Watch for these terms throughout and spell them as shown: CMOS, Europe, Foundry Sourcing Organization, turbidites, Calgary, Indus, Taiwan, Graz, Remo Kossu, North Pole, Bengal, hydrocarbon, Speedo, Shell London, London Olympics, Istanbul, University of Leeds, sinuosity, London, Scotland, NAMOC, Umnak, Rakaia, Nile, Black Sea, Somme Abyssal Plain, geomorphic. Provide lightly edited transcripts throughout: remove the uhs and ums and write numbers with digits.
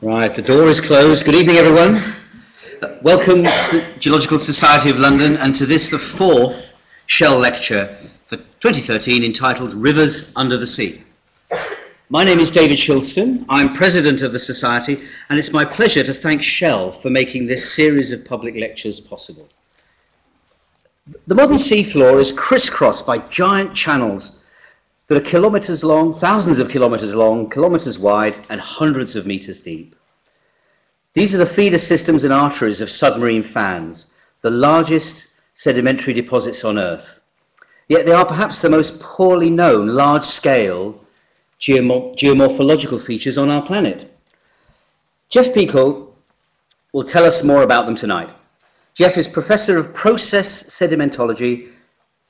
Right, the door is closed. Good evening, everyone. Welcome to the Geological Society of London and to this, the fourth Shell Lecture for 2013 entitled Rivers Under the Sea. My name is David Shilston. I'm president of the Society, and it's my pleasure to thank Shell for making this series of public lectures possible. The modern seafloor is crisscrossed by giant channels that are kilometres long, thousands of kilometres long, kilometres wide, and hundreds of metres deep. These are the feeder systems and arteries of submarine fans, the largest sedimentary deposits on Earth. Yet they are perhaps the most poorly known large-scale geomorphological features on our planet. Jeff Peakall will tell us more about them tonight. Jeff is Professor of Process Sedimentology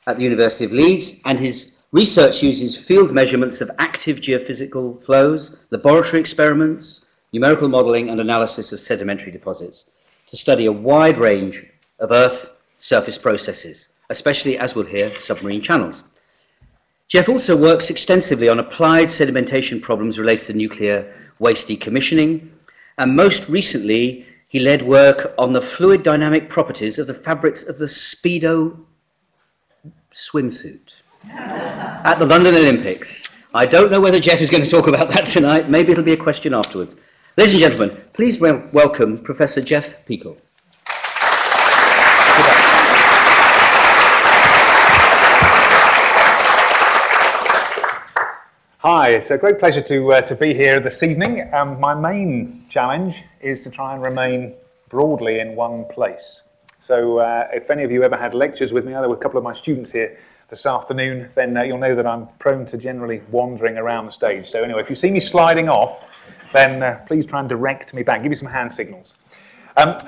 at the University of Leeds, and his research uses field measurements of active geophysical flows, laboratory experiments, numerical modelling and analysis of sedimentary deposits to study a wide range of Earth surface processes, especially, as we'll hear, submarine channels. Jeff also works extensively on applied sedimentation problems related to nuclear waste decommissioning, and most recently he led work on the fluid dynamic properties of the fabrics of the Speedo swimsuit at the London Olympics. I don't know whether Jeff is going to talk about that tonight. Maybe it'll be a question afterwards. Ladies and gentlemen, please welcome Professor Jeff Peakall. Hi, it's a great pleasure to be here this evening. My main challenge is to try and remain broadly in one place. So if any of you ever had lectures with me, there were a couple of my students here this afternoon, then you'll know that I'm prone to generally wandering around the stage. So anyway, if you see me sliding off, then please try and direct me back. Give me some hand signals.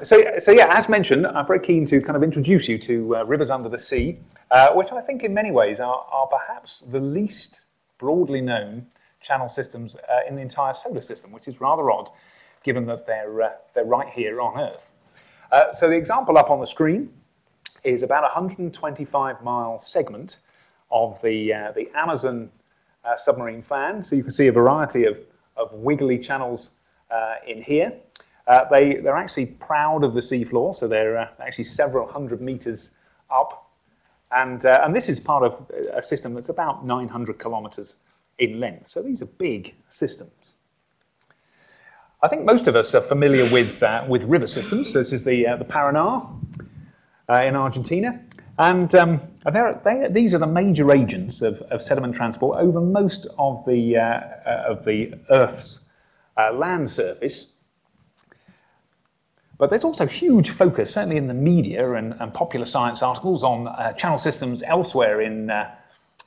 So yeah, as mentioned, I'm very keen to kind of introduce you to Rivers Under the Sea, which I think in many ways are perhaps the least broadly known channel systems in the entire solar system, which is rather odd, given that they're right here on Earth. So the example up on the screen is about a 125-mile segment of the Amazon submarine fan. So you can see a variety of wiggly channels in here. They're actually proud of the seafloor, so they're actually several hundred meters up. And this is part of a system that's about 900 kilometers in length. So these are big systems. I think most of us are familiar with river systems. So this is the Paraná. In Argentina, and these are the major agents of sediment transport over most of the Earth's land surface. But there's also huge focus, certainly in the media and popular science articles, on channel systems elsewhere in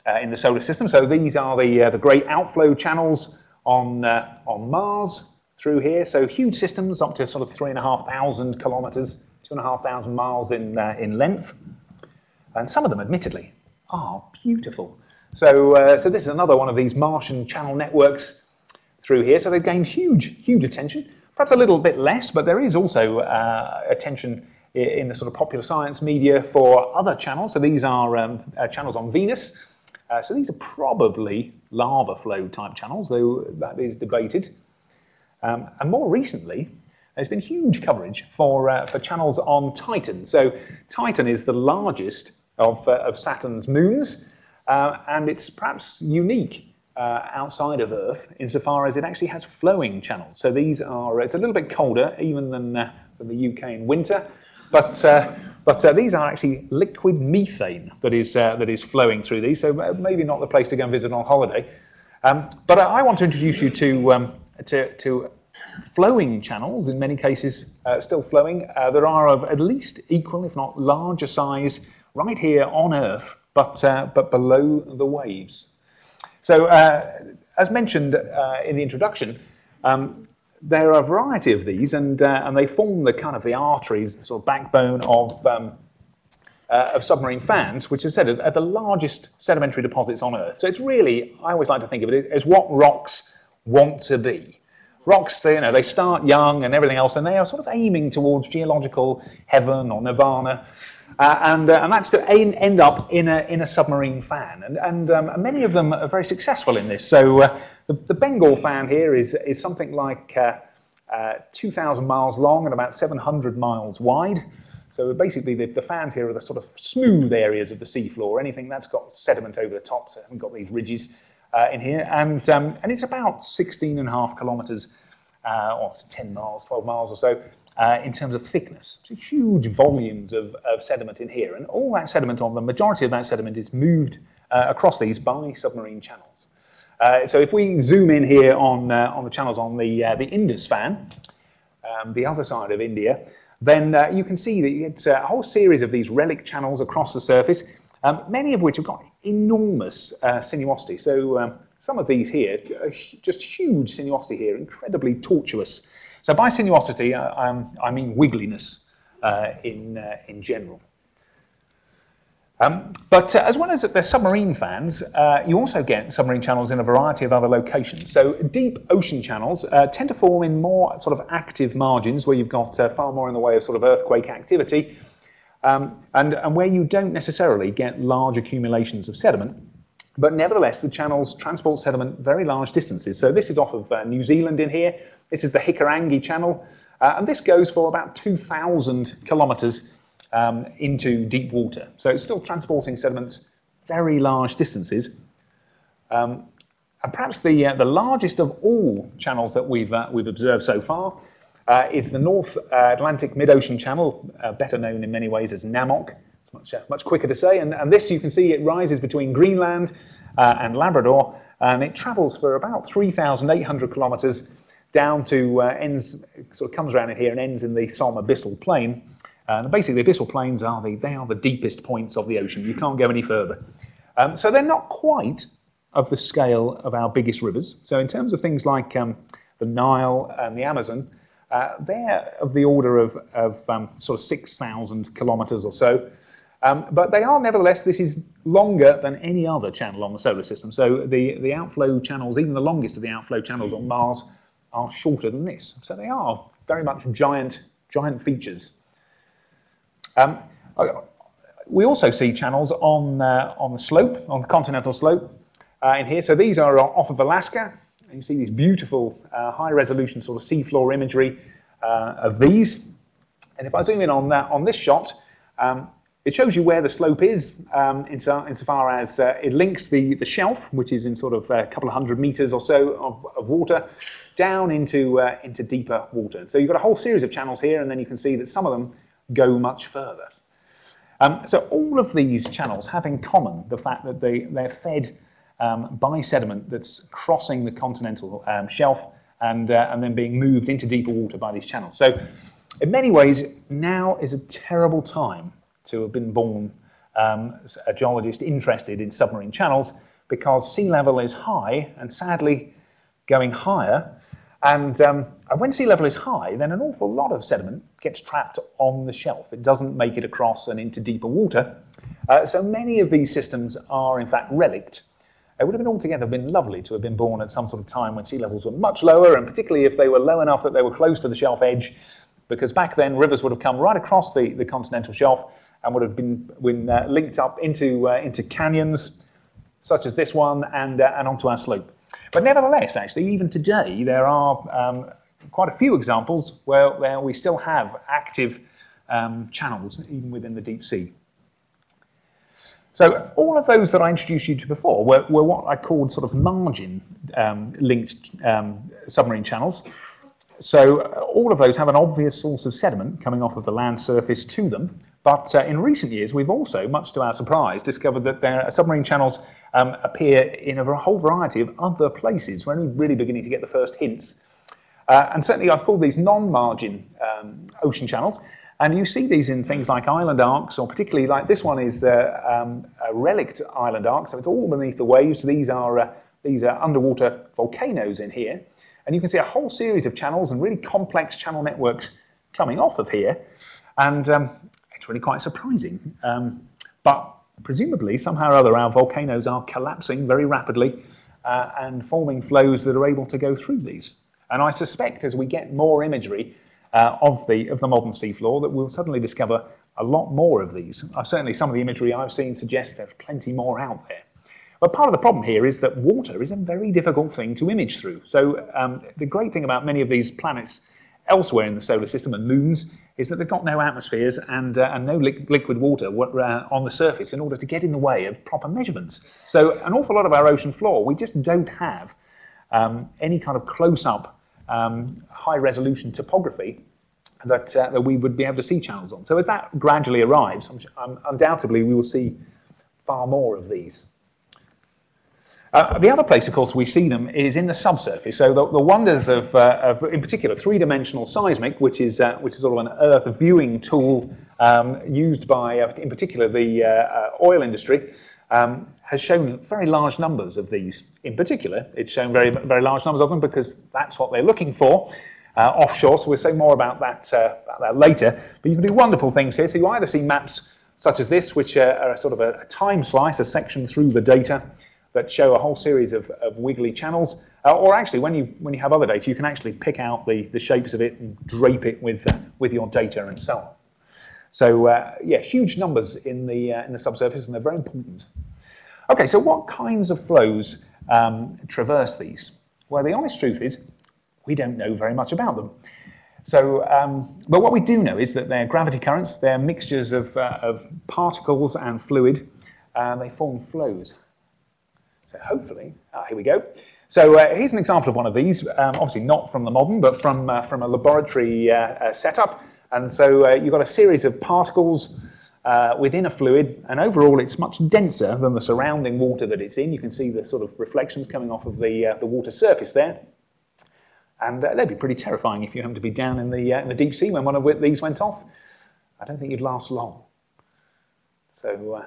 the solar system. So these are the great outflow channels on Mars through here. So huge systems up to sort of 3,500 kilometers. 2,500 miles in length, and some of them, admittedly, are beautiful. So, so this is another one of these Martian channel networks through here. So they've gained huge attention. Perhaps a little bit less, but there is also attention in the sort of popular science media for other channels. So these are channels on Venus. So these are probably lava flow type channels, though that is debated. And more recently, there's been huge coverage for channels on Titan. So Titan is the largest of Saturn's moons, and it's perhaps unique outside of Earth insofar as it actually has flowing channels. So these are, it's a little bit colder even than the UK in winter, but these are actually liquid methane that is flowing through these. So maybe not the place to go and visit on holiday. But I want to introduce you to flowing channels, in many cases still flowing, that are of at least equal, if not larger size, right here on Earth, but below the waves. So, as mentioned in the introduction, there are a variety of these, and they form the kind of the arteries, the sort of backbone of submarine fans, which, as I said, are the largest sedimentary deposits on Earth. So it's really, I always like to think of it as what rocks want to be. Rocks, you know, they start young and everything else, and they are sort of aiming towards geological heaven or nirvana, and that's to end up in a submarine fan. And many of them are very successful in this. So the Bengal fan here is something like 2,000 miles long and about 700 miles wide. So basically, the fans here are the sort of smooth areas of the seafloor, anything that's got sediment over the top, so it hasn't got these ridges in here. And it's about 16.5 kilometers, or 10 miles, 12 miles or so, in terms of thickness. So huge volumes of sediment in here. And all that sediment, on the majority of that sediment, is moved across these by submarine channels. So if we zoom in here on the channels on the Indus fan, the other side of India, then you can see that it's a whole series of these relic channels across the surface, many of which have got enormous sinuosity. So some of these here, just huge sinuosity here, incredibly tortuous. So by sinuosity, I mean wiggliness in general. But as well as the submarine fans, you also get submarine channels in a variety of other locations. So deep ocean channels tend to form in more sort of active margins where you've got far more in the way of sort of earthquake activity, and where you don't necessarily get large accumulations of sediment. But nevertheless, the channels transport sediment very large distances. So this is off of New Zealand in here. This is the Hikurangi Channel, and this goes for about 2,000 kilometers into deep water. So it's still transporting sediments very large distances. And perhaps the largest of all channels that we've observed so far is the North Atlantic Mid-Ocean Channel, better known in many ways as NAMOC. It's much quicker to say. And this, you can see, it rises between Greenland and Labrador, and it travels for about 3,800 kilometers down to ends, sort of comes around in here and ends in the Somme Abyssal Plain. And basically, the abyssal plains are the deepest points of the ocean. You can't go any further. So they're not quite of the scale of our biggest rivers. So in terms of things like the Nile and the Amazon, they're of the order of sort of 6,000 kilometers or so. But they are, nevertheless, this is longer than any other channel on the solar system. So the outflow channels, even the longest of the outflow channels on Mars, are shorter than this. So they are very much giant features. We also see channels on the slope, on the continental slope in here. So these are off of Alaska. And you see these beautiful high-resolution sort of seafloor imagery of these. And if I zoom in on this shot, it shows you where the slope is insofar as it links the shelf, which is in sort of a couple of hundred meters or so of water, down into deeper water. So you've got a whole series of channels here, and then you can see that some of them go much further. So all of these channels have in common the fact that they're fed by sediment that's crossing the continental shelf and then being moved into deeper water by these channels. So in many ways, now is a terrible time to have been born a geologist interested in submarine channels, because sea level is high and sadly going higher. And when sea level is high, then an awful lot of sediment gets trapped on the shelf. It doesn't make it across and into deeper water. So many of these systems are, in fact, relict. It would have been altogether been lovely to have been born at some sort of time when sea levels were much lower, and particularly if they were low enough that they were close to the shelf edge, because back then rivers would have come right across the continental shelf and would have been linked up into canyons, such as this one, and onto our slope. But nevertheless, actually, even today, there are quite a few examples where we still have active channels, even within the deep sea. So all of those that I introduced you to before were what I called sort of margin-linked submarine channels. So all of those have an obvious source of sediment coming off of the land surface to them. But in recent years, we've also, much to our surprise, discovered that there are submarine channels appear in a whole variety of other places. We're only really beginning to get the first hints. And certainly I've called these non-margin ocean channels. And you see these in things like island arcs, or particularly like this one is a relict island arc. So it's all beneath the waves. These are underwater volcanoes in here. And you can see a whole series of channels and really complex channel networks coming off of here. And it's really quite surprising. But presumably, somehow or other, our volcanoes are collapsing very rapidly and forming flows that are able to go through these. And I suspect as we get more imagery of the modern seafloor that we'll suddenly discover a lot more of these. Certainly some of the imagery I've seen suggests there's plenty more out there. But part of the problem here is that water is a very difficult thing to image through. So the great thing about many of these planets elsewhere in the solar system and moons is that they've got no atmospheres and no liquid water on the surface in order to get in the way of proper measurements. So an awful lot of our ocean floor, we just don't have any kind of close-up, high-resolution topography that, that we would be able to see channels on. So as that gradually arrives, undoubtedly we will see far more of these. The other place, of course, we see them is in the subsurface. So the wonders of in particular, three-dimensional seismic, which is sort of an Earth viewing tool used by, in particular, the oil industry, has shown very large numbers of these. In particular, it's shown very, very large numbers of them because that's what they're looking for offshore. So we'll say more about that later. But you can do wonderful things here. So you either see maps such as this, which are sort of a time slice, a section through the data, that show a whole series of wiggly channels, or actually when you have other data, you can actually pick out the shapes of it and drape it with your data and so on. So yeah, huge numbers in the subsurface, and they're very important. Okay, so what kinds of flows traverse these? Well, the honest truth is we don't know very much about them. So, but what we do know is that they're gravity currents, they're mixtures of particles and fluid, and they form flows. So hopefully, here we go. So here's an example of one of these, obviously not from the modern, but from a laboratory setup. And so you've got a series of particles within a fluid, and overall it's much denser than the surrounding water that it's in. You can see the sort of reflections coming off of the water surface there. And they'd be pretty terrifying if you happen to be down in the deep sea when one of these went off. I don't think you'd last long. So...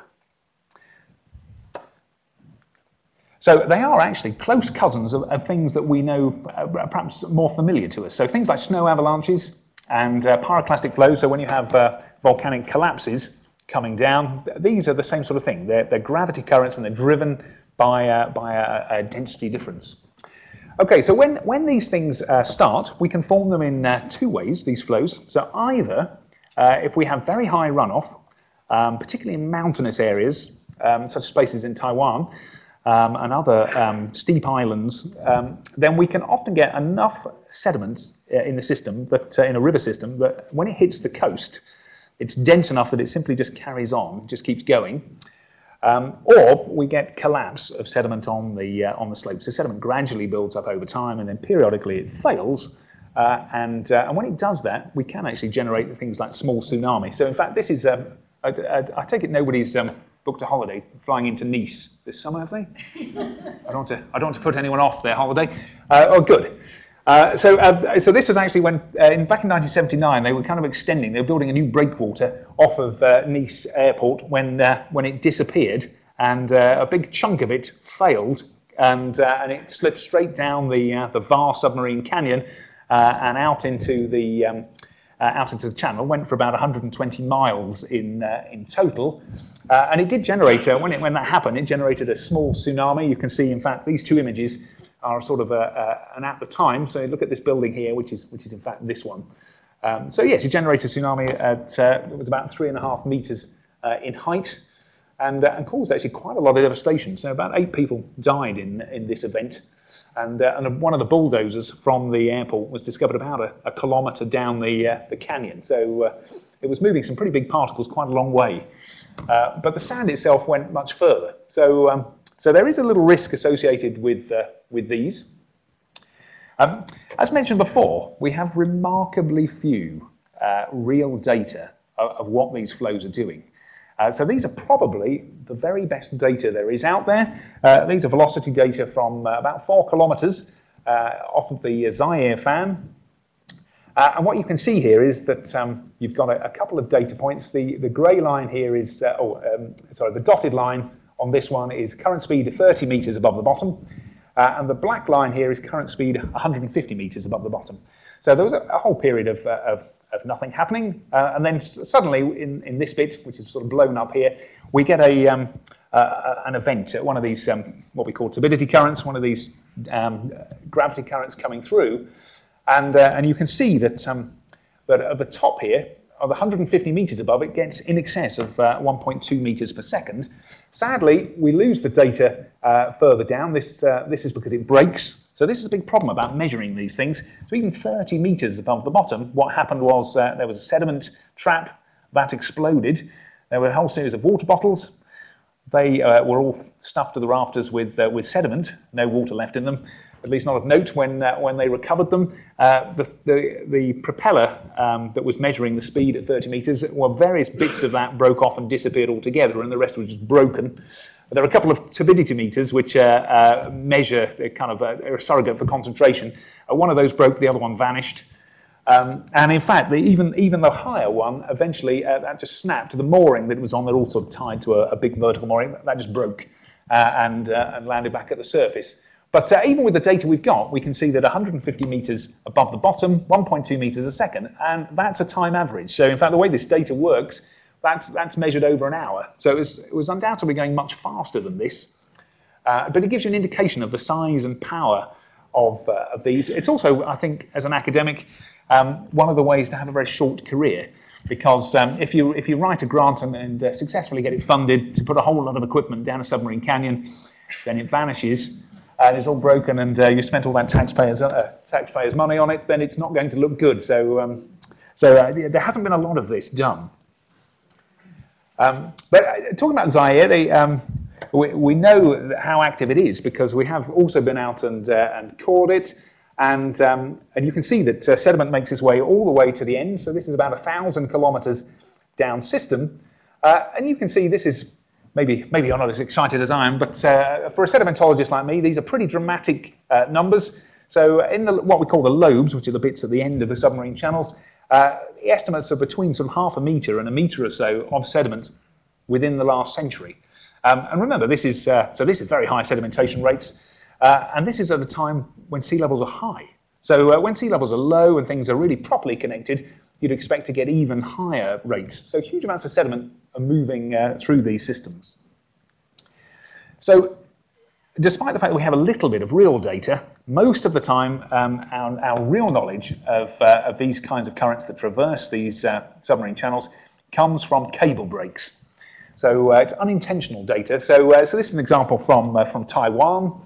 So they are actually close cousins of things that we know perhaps more familiar to us. So things like snow avalanches and pyroclastic flows. So when you have volcanic collapses coming down, these are the same sort of thing. They're gravity currents, and they're driven by a density difference. Okay, so when these things start, we can form them in two ways, these flows. So either if we have very high runoff, particularly in mountainous areas, such as places in Taiwan, and other steep islands, then we can often get enough sediment in the system, that in a river system, that when it hits the coast, it's dense enough that it simply just carries on, just keeps going. Or we get collapse of sediment on the slopes. So sediment gradually builds up over time, and then periodically it fails. And when it does that, we can actually generate things like small tsunami. So in fact, this is I take it nobody's booked a holiday flying into Nice this summer, have they? I don't want to put anyone off their holiday. Oh, good. So this was actually when, back in 1979, they were kind of extending. They were building a new breakwater off of Nice Airport when it disappeared, and a big chunk of it failed, and it slipped straight down the Var submarine canyon and out into the channel. Went for about 120 miles in total, and it did generate when that happened. It generated a small tsunami. You can see, in fact, these two images are sort of an at the time. So look at this building here, which is in fact this one. So yes, it generated a tsunami at it was about 3.5 meters in height, and caused actually quite a lot of devastation. So about 8 people died in this event. And one of the bulldozers from the airport was discovered about a kilometre down the canyon. So it was moving some pretty big particles quite a long way. But the sand itself went much further. So so there is a little risk associated with these. As mentioned before, we have remarkably few real data of what these flows are doing. So these are probably the very best data there is out there. These are velocity data from about 4 kilometres off of the Zaire fan. And what you can see here is that you've got a couple of data points. The grey line here is, sorry, the dotted line on this one is current speed of 30 metres above the bottom. And the black line here is current speed 150 metres above the bottom. So there was a whole period of nothing happening, and then suddenly in this bit, which is sort of blown up here, we get an event, one of these what we call turbidity currents, one of these gravity currents coming through, and you can see that that at the top here, of 150 meters above, it gets in excess of 1.2 meters per second. Sadly, we lose the data further down. This is because it breaks. So this is a big problem about measuring these things. So even 30 metres above the bottom, what happened was there was a sediment trap that exploded. There were a whole series of water bottles. They were all stuffed to the rafters with sediment, no water left in them, at least not of note when they recovered them. The propeller that was measuring the speed at 30 metres, well, various bits of that broke off and disappeared altogether, and the rest was just broken. There are a couple of turbidity meters which measure kind of a surrogate for concentration. One of those broke, the other one vanished. And in fact, even the higher one, eventually that just snapped. The mooring that was on there, all sort of tied to a big vertical mooring, that just broke and landed back at the surface. But even with the data we've got, we can see that 150 metres above the bottom, 1.2 metres a second, and that's a time average. So in fact, the way this data works, that's measured over an hour. So it was undoubtedly going much faster than this. But it gives you an indication of the size and power of these. It's also, I think, as an academic, one of the ways to have a very short career, because if you write a grant and successfully get it funded to put a whole lot of equipment down a submarine canyon, then it vanishes and it's all broken, and you spent all that taxpayers' money on it, then it's not going to look good. So there hasn't been a lot of this done. But talking about Zaire, we know how active it is because we have also been out and cored it. And you can see that sediment makes its way all the way to the end. So this is about 1,000 kilometres down system. And you can see this is, maybe you're not as excited as I am, but for a sedimentologist like me, these are pretty dramatic numbers. So in what we call the lobes, which are the bits at the end of the submarine channels, the estimates are between some half a metre and a metre or so of sediment within the last century. And remember, this is, so this is very high sedimentation rates. And this is at a time when sea levels are high. So when sea levels are low and things are really properly connected, you'd expect to get even higher rates. So huge amounts of sediment are moving through these systems. So despite the fact that we have a little bit of real data, most of the time our real knowledge of these kinds of currents that traverse these submarine channels comes from cable breaks. So it's unintentional data. So this is an example from Taiwan.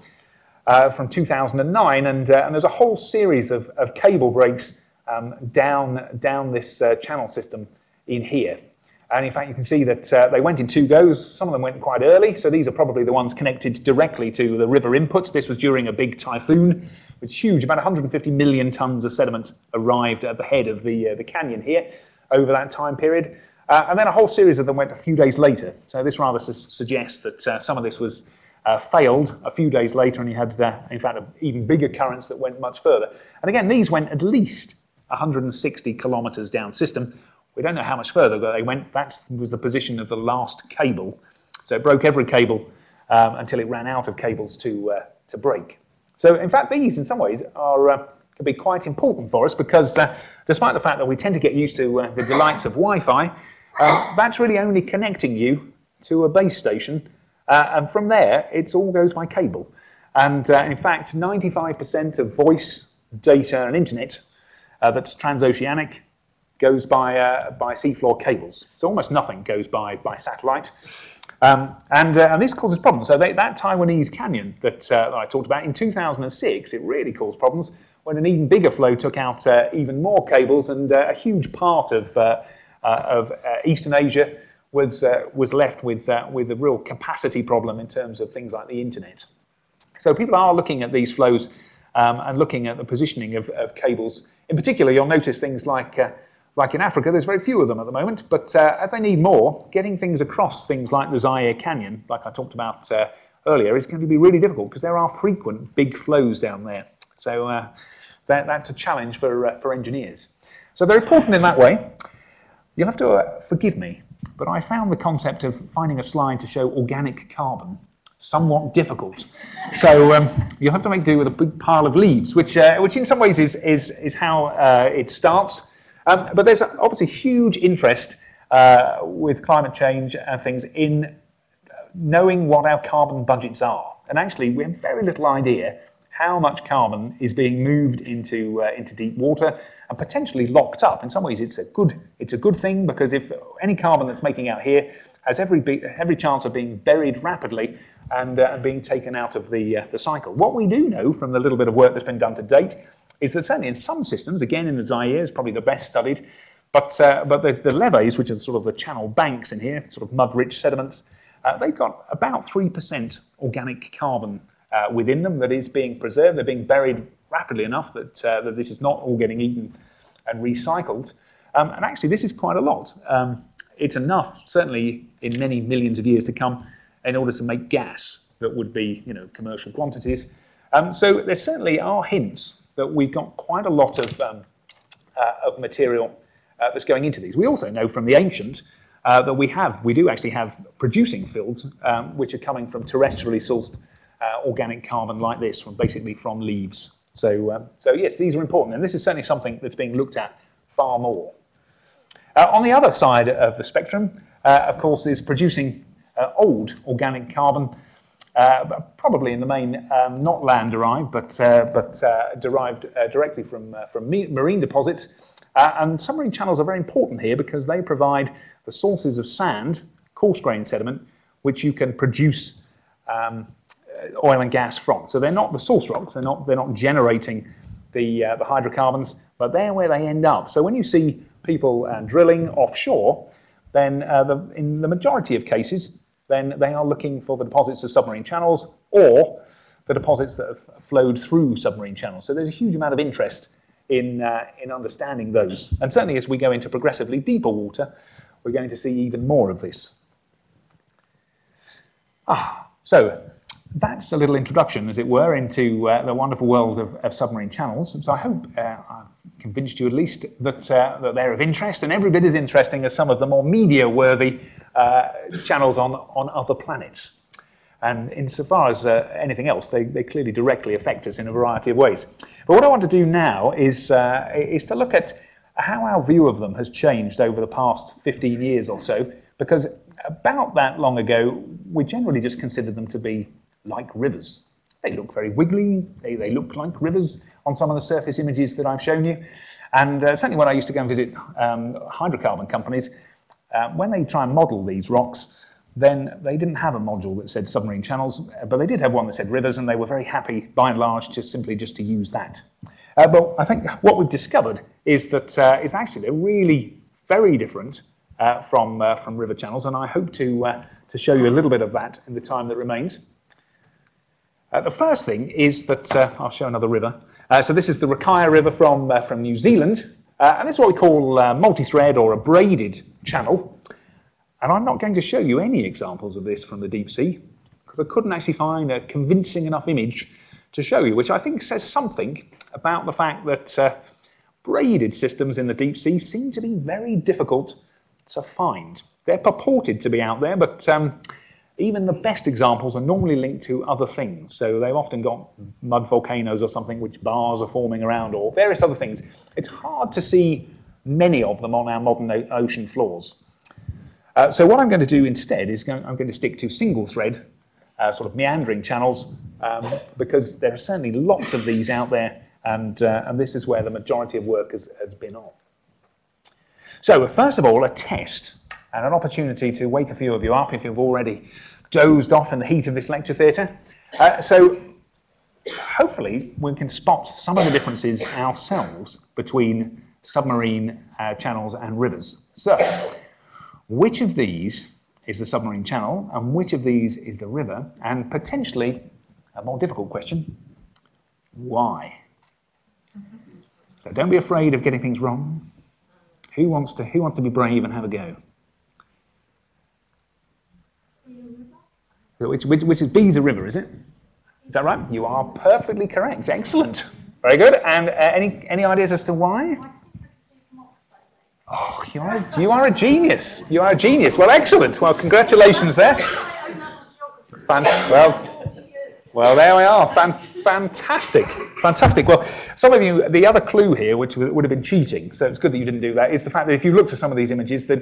From 2009, and there's a whole series of cable breaks down this channel system in here. And in fact, you can see that they went in two goes. Some of them went quite early, so these are probably the ones connected directly to the river inputs. This was during a big typhoon. It's huge. About 150 million tonnes of sediment arrived at the head of the canyon here over that time period. And then a whole series of them went a few days later. So this rather suggests that some of this was failed a few days later, and you had, in fact, even bigger currents that went much further. And again, these went at least 160 kilometres down system. We don't know how much further they went. That was the position of the last cable. So it broke every cable until it ran out of cables to break. So in fact, these, in some ways, are can be quite important for us because, despite the fact that we tend to get used to the delights of Wi-Fi, that's really only connecting you to a base station. And from there, it all goes by cable. And in fact, 95% of voice, data, and internet that's transoceanic goes by seafloor cables. So almost nothing goes by satellite. And this causes problems. So that Taiwanese canyon that I talked about, in 2006, it really caused problems when an even bigger flow took out even more cables, and a huge part of Eastern Asia was left with a real capacity problem in terms of things like the internet. So people are looking at these flows and looking at the positioning of cables. In particular, you'll notice things like in Africa, there's very few of them at the moment, but as they need more, getting things across things like the Zaire Canyon, like I talked about earlier, is going to be really difficult because there are frequent big flows down there. So that's a challenge for engineers. So they're important in that way. You'll have to forgive me, but I found the concept of finding a slide to show organic carbon somewhat difficult. So you'll have to make do with a big pile of leaves, which in some ways is how it starts. But there's obviously huge interest with climate change and things in knowing what our carbon budgets are. And actually, we have very little idea how much carbon is being moved into deep water and potentially locked up. In some ways, it's a good thing, because if any carbon that's making out here has every chance of being buried rapidly and being taken out of the cycle. What we do know from the little bit of work that's been done to date is that certainly in some systems, again in the Zaire, is probably the best studied, but the levees, which are sort of the channel banks in here, sort of mud-rich sediments, they've got about 3% organic carbon within them that is being preserved. They're being buried rapidly enough that, that this is not all getting eaten and recycled. And actually, this is quite a lot. It's enough, certainly, in many millions of years to come, in order to make gas that would be, you know, commercial quantities. So there certainly are hints that we've got quite a lot of material that's going into these. We also know from the ancient that we do actually have producing fields which are coming from terrestrially sourced organic carbon like this, basically from leaves. So, so yes, these are important, and this is certainly something that's being looked at far more. On the other side of the spectrum, of course, is producing old organic carbon, probably in the main not land-derived, but derived directly from marine deposits. And submarine channels are very important here because they provide the sources of sand, coarse-grained sediment, which you can produce oil and gas from. So they're not the source rocks; they're not generating the hydrocarbons, but they're where they end up. So when you see people drilling offshore, then in the majority of cases, then they are looking for the deposits of submarine channels or the deposits that have flowed through submarine channels. So there's a huge amount of interest in understanding those. And certainly as we go into progressively deeper water, we're going to see even more of this. So that's a little introduction, as it were, into the wonderful world of submarine channels. So I hope I've convinced you at least that, that they're of interest, and every bit as interesting as some of the more media-worthy channels on other planets. And insofar as anything else, they clearly directly affect us in a variety of ways. But what I want to do now is to look at how our view of them has changed over the past 15 years or so, because about that long ago, we generally just considered them to be like rivers. They look very wiggly, they look like rivers on some of the surface images that I've shown you. And certainly when I used to go and visit hydrocarbon companies, when they try and model these rocks, then they didn't have a module that said submarine channels, but they did have one that said rivers, and they were very happy, by and large, just to use that. But I think what we've discovered is that is actually they're really very different from river channels, and I hope to show you a little bit of that in the time that remains. The first thing is that, I'll show another river. So this is the Rakaia River from New Zealand, and this is what we call a multi-thread or a braided channel. And I'm not going to show you any examples of this from the deep sea, because I couldn't actually find a convincing enough image to show you, which I think says something about the fact that braided systems in the deep sea seem to be very difficult to find. They're purported to be out there, but even the best examples are normally linked to other things. So they've often got mud volcanoes or something, which bars are forming around, or various other things. It's hard to see many of them on our modern ocean floors. So what I'm going to do instead is I'm going to stick to single thread, sort of meandering channels, because there are certainly lots of these out there, and this is where the majority of work has been on. So first of all, a test. And an opportunity to wake a few of you up if you've already dozed off in the heat of this lecture theatre. So hopefully we can spot some of the differences ourselves between submarine channels and rivers. So which of these is the submarine channel and which of these is the river? And potentially, a more difficult question, why? So don't be afraid of getting things wrong. Who wants to be brave and have a go? Which is B's a river, is it? Is that right? You are perfectly correct. Excellent. Very good. And any ideas as to why? Oh, you are a genius. You are a genius. Well, excellent. Well, congratulations there. Well, there we are. Fantastic. Fantastic. Well, some of you, the other clue here, which would have been cheating, so it's good that you didn't do that, is the fact that if you look to some of these images, that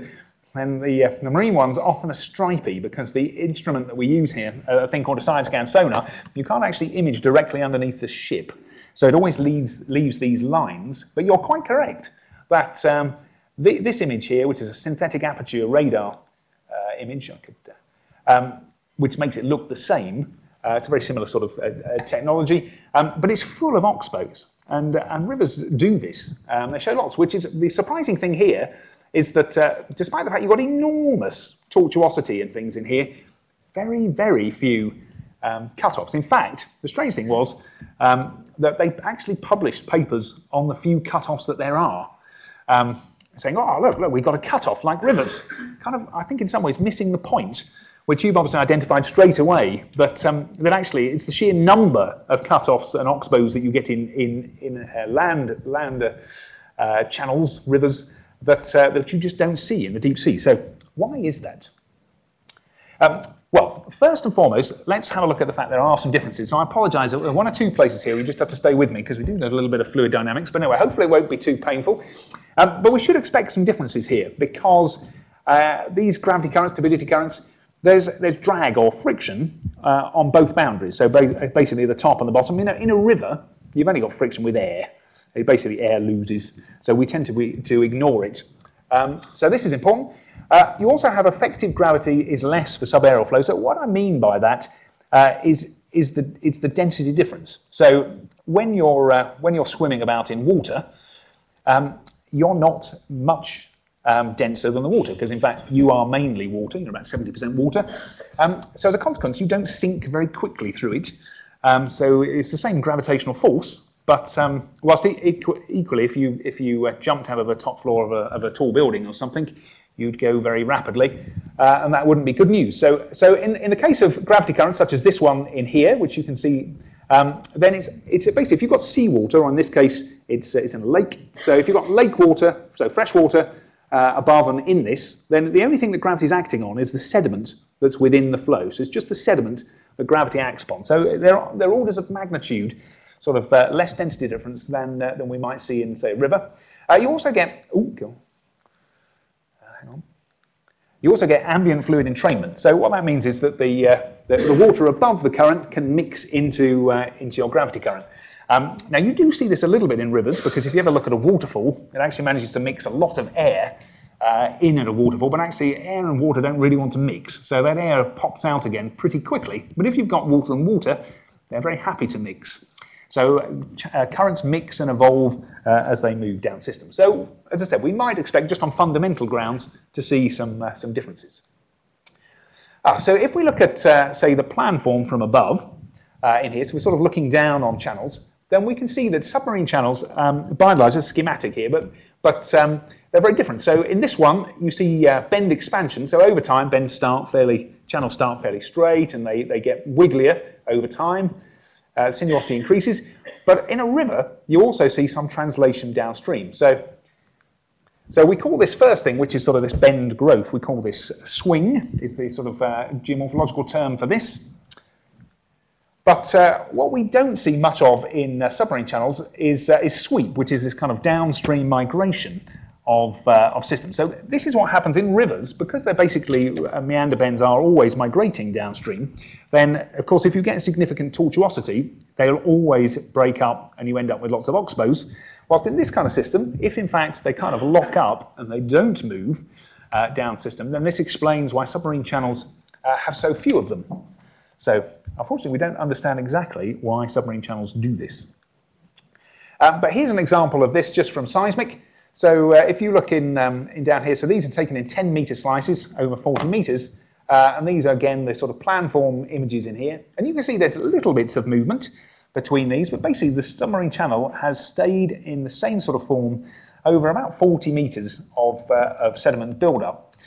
and the marine ones often are stripy, because the instrument that we use here, a thing called a side-scan sonar, you can't actually image directly underneath the ship. So it always leaves these lines. But you're quite correct that this image here, which is a synthetic aperture radar image, which makes it look the same. It's a very similar sort of technology, but it's full of oxbows, and rivers do this. They show lots, which is the surprising thing here, is that despite the fact you've got enormous tortuosity and things in here, very, very few cut-offs. In fact, the strange thing was that they actually published papers on the few cut-offs that there are, saying, oh, look, we've got a cut-off like rivers. Kind of, I think in some ways, missing the point, which you've obviously identified straight away, that actually it's the sheer number of cut-offs and oxbows that you get in land channels, rivers, that you just don't see in the deep sea. So why is that? Well, first and foremost, let's have a look at the fact there are some differences. So I apologise, there are one or two places here, you just have to stay with me, because we do know a little bit of fluid dynamics, but anyway, hopefully it won't be too painful. But we should expect some differences here, because these gravity currents, turbidity currents, there's drag or friction on both boundaries, so basically the top and the bottom. You know, in a river, you've only got friction with air. Basically, air loses, so we tend to ignore it. So this is important. You also have effective gravity is less for subaerial flow. So what I mean by that is the density difference. So when you're swimming about in water, you're not much denser than the water, because in fact you are mainly water. You're about 70% water. So as a consequence, you don't sink very quickly through it. So it's the same gravitational force. But whilst equally, if you jumped out of the top floor of a tall building or something, you'd go very rapidly, and that wouldn't be good news. So in the case of gravity currents, such as this one in here, which you can see, then it's basically, if you've got seawater, or in this case, it's in a lake. So if you've got lake water, so fresh water, above and in this, then the only thing that gravity's acting on is the sediment that's within the flow. So it's just the sediment that gravity acts upon. So they're orders of magnitude, sort of less density difference than we might see in, say, a river. You also get You also get ambient fluid entrainment. So what that means is that the water above the current can mix into your gravity current. Now you do see this a little bit in rivers, because if you ever look at a waterfall, it actually manages to mix a lot of air in at a waterfall, but actually air and water don't really want to mix. So that air pops out again pretty quickly. But if you've got water and water, they're very happy to mix. So currents mix and evolve as they move down systems. So, as I said, we might expect, just on fundamental grounds, to see some differences. So if we look at, say, the plan form from above in here, so we're sort of looking down on channels, then we can see that submarine channels, by and large, are schematic here, but they're very different. So in this one, you see bend expansion. So over time, channels start fairly straight, and they get wigglier over time. Sinuosity increases, but in a river you also see some translation downstream. So we call this first thing, which is sort of this bend growth, we call this swing, is the sort of geomorphological term for this. But what we don't see much of in submarine channels is sweep, which is this kind of downstream migration of systems. So this is what happens in rivers, because they're basically, meander bends are always migrating downstream. Then, of course, if you get significant tortuosity, they'll always break up and you end up with lots of oxbows. Whilst in this kind of system, if in fact they kind of lock up and they don't move down system, then this explains why submarine channels have so few of them. So, unfortunately, we don't understand exactly why submarine channels do this. But here's an example of this just from seismic. So if you look in down here, so these are taken in 10-meter slices over 40 meters, and these are again the sort of plan form images in here. And you can see there's little bits of movement between these, but basically the submarine channel has stayed in the same sort of form over about 40 meters of sediment buildup.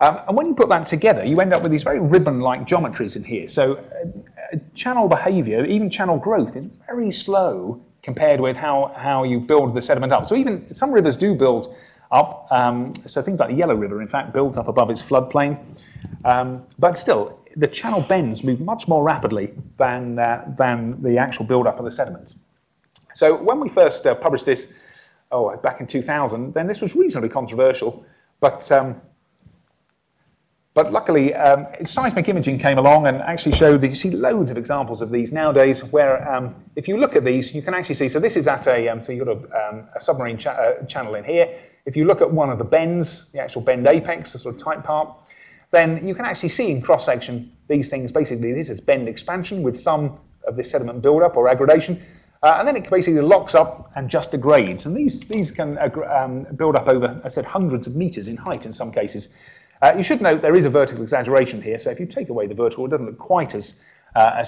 And when you put that together, you end up with these very ribbon-like geometries in here. So channel behavior, even channel growth, is very slow compared with how you build the sediment up. So even some rivers do build up, so things like the Yellow River, in fact, builds up above its floodplain. But still, the channel bends move much more rapidly than the actual build-up of the sediment. So when we first published this, back in 2000, then this was reasonably controversial, but luckily, seismic imaging came along and actually showed that you see loads of examples of these nowadays, where if you look at these, you can actually see, so this is at so you've got a submarine channel in here. If you look at one of the bends, the actual bend apex, the sort of tight part, then you can actually see in cross-section these things. Basically, this is bend expansion with some of this sediment buildup or aggradation. And then it basically locks up and just degrades. And these can build up over, as I said, hundreds of meters in height in some cases. You should note there is a vertical exaggeration here. So if you take away the vertical, it doesn't look quite as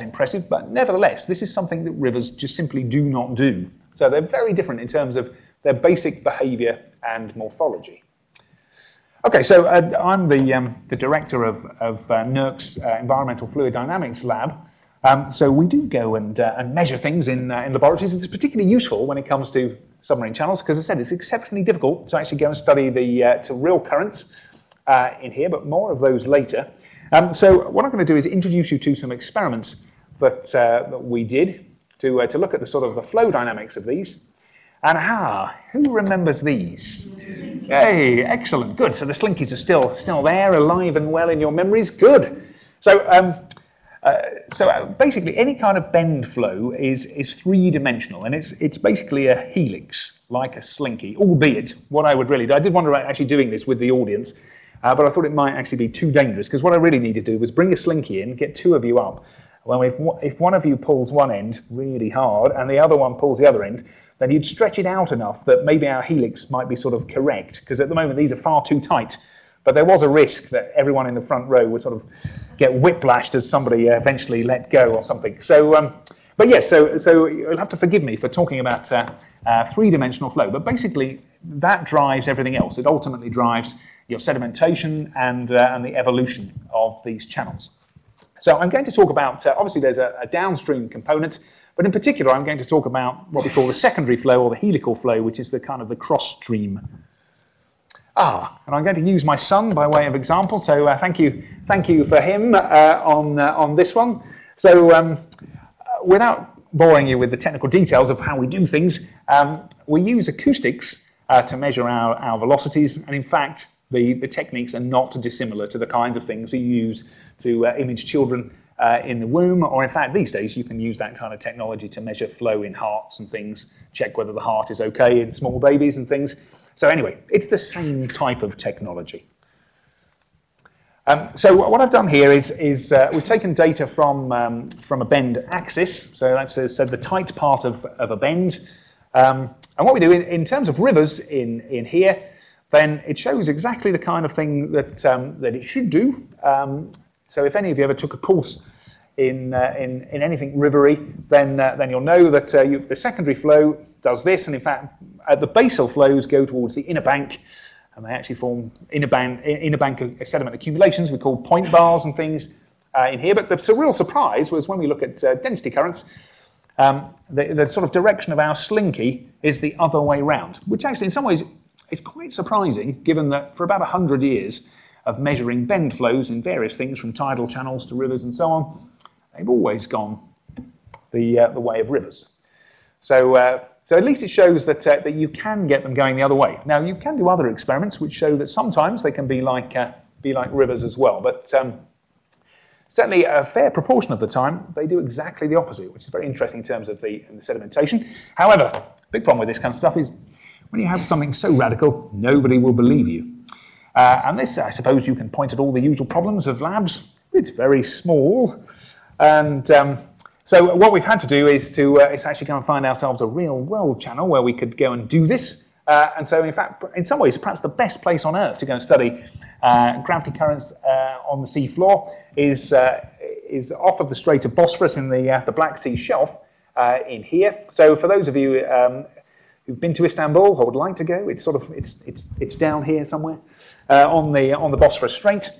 impressive. But nevertheless, this is something that rivers just simply do not do. So they're very different in terms of their basic behavior and morphology. Okay, so I'm the director of NERC's Environmental Fluid Dynamics Lab. So we do go and measure things in laboratories. It's particularly useful when it comes to submarine channels because, as I said, it's exceptionally difficult to actually go and study the to real currents in here, but more of those later. So what I'm going to do is introduce you to some experiments that, that we did to look at the sort of the flow dynamics of these. And who remembers these? Hey, excellent, good. So the slinkies are still there, alive and well in your memories. Good. So. So basically, any kind of bend flow is three-dimensional, and it's basically a helix, like a slinky, albeit what I would really do. I did wonder about actually doing this with the audience, but I thought it might actually be too dangerous, because what I really need to do was bring a slinky in, get two of you up. Well, if one of you pulls one end really hard and the other one pulls the other end, then you'd stretch it out enough that maybe our helix might be sort of correct, because at the moment these are far too tight. But there was a risk that everyone in the front row would sort of get whiplashed as somebody eventually let go or something. So, but yes, so you'll have to forgive me for talking about three-dimensional flow. But basically, that drives everything else. It ultimately drives your sedimentation and the evolution of these channels. So I'm going to talk about, obviously there's a downstream component, but in particular I'm going to talk about what we call the secondary flow or the helical flow, which is the kind of the cross-stream. And I'm going to use my son by way of example, so thank you for him on this one. So without boring you with the technical details of how we do things, we use acoustics to measure our velocities, and in fact the techniques are not dissimilar to the kinds of things we use to image children in the womb, or in fact these days you can use that kind of technology to measure flow in hearts and things, check whether the heart is okay in small babies and things. So anyway, it's the same type of technology. So what I've done here is we've taken data from a bend axis. So that's the tight part of a bend. And what we do in terms of rivers in here, then it shows exactly the kind of thing that, that it should do. So if any of you ever took a course in anything rivery, then you'll know that the secondary flow does this, and in fact, the basal flows go towards the inner bank, and they actually form inner bank sediment accumulations we call point bars and things in here. But the real surprise was when we look at density currents, the sort of direction of our slinky is the other way round, which actually in some ways is quite surprising, given that for about 100 years of measuring bend flows in various things, from tidal channels to rivers and so on, they've always gone the way of rivers. So, so at least it shows that, that you can get them going the other way. Now, you can do other experiments which show that sometimes they can be like rivers as well, but certainly a fair proportion of the time, they do exactly the opposite, which is very interesting in terms of the sedimentation. However, big problem with this kind of stuff is when you have something so radical, nobody will believe you. And this, I suppose, you can point at all the usual problems of labs. It's very small, and so what we've had to do is actually go and find ourselves a real-world channel where we could go and do this. And so, in fact, in some ways, perhaps the best place on Earth to go and study gravity currents on the seafloor is off of the Strait of Bosphorus in the Black Sea shelf in here. So, for those of you who've been to Istanbul, I would like to go. It's sort of it's down here somewhere on the Bosphorus Strait,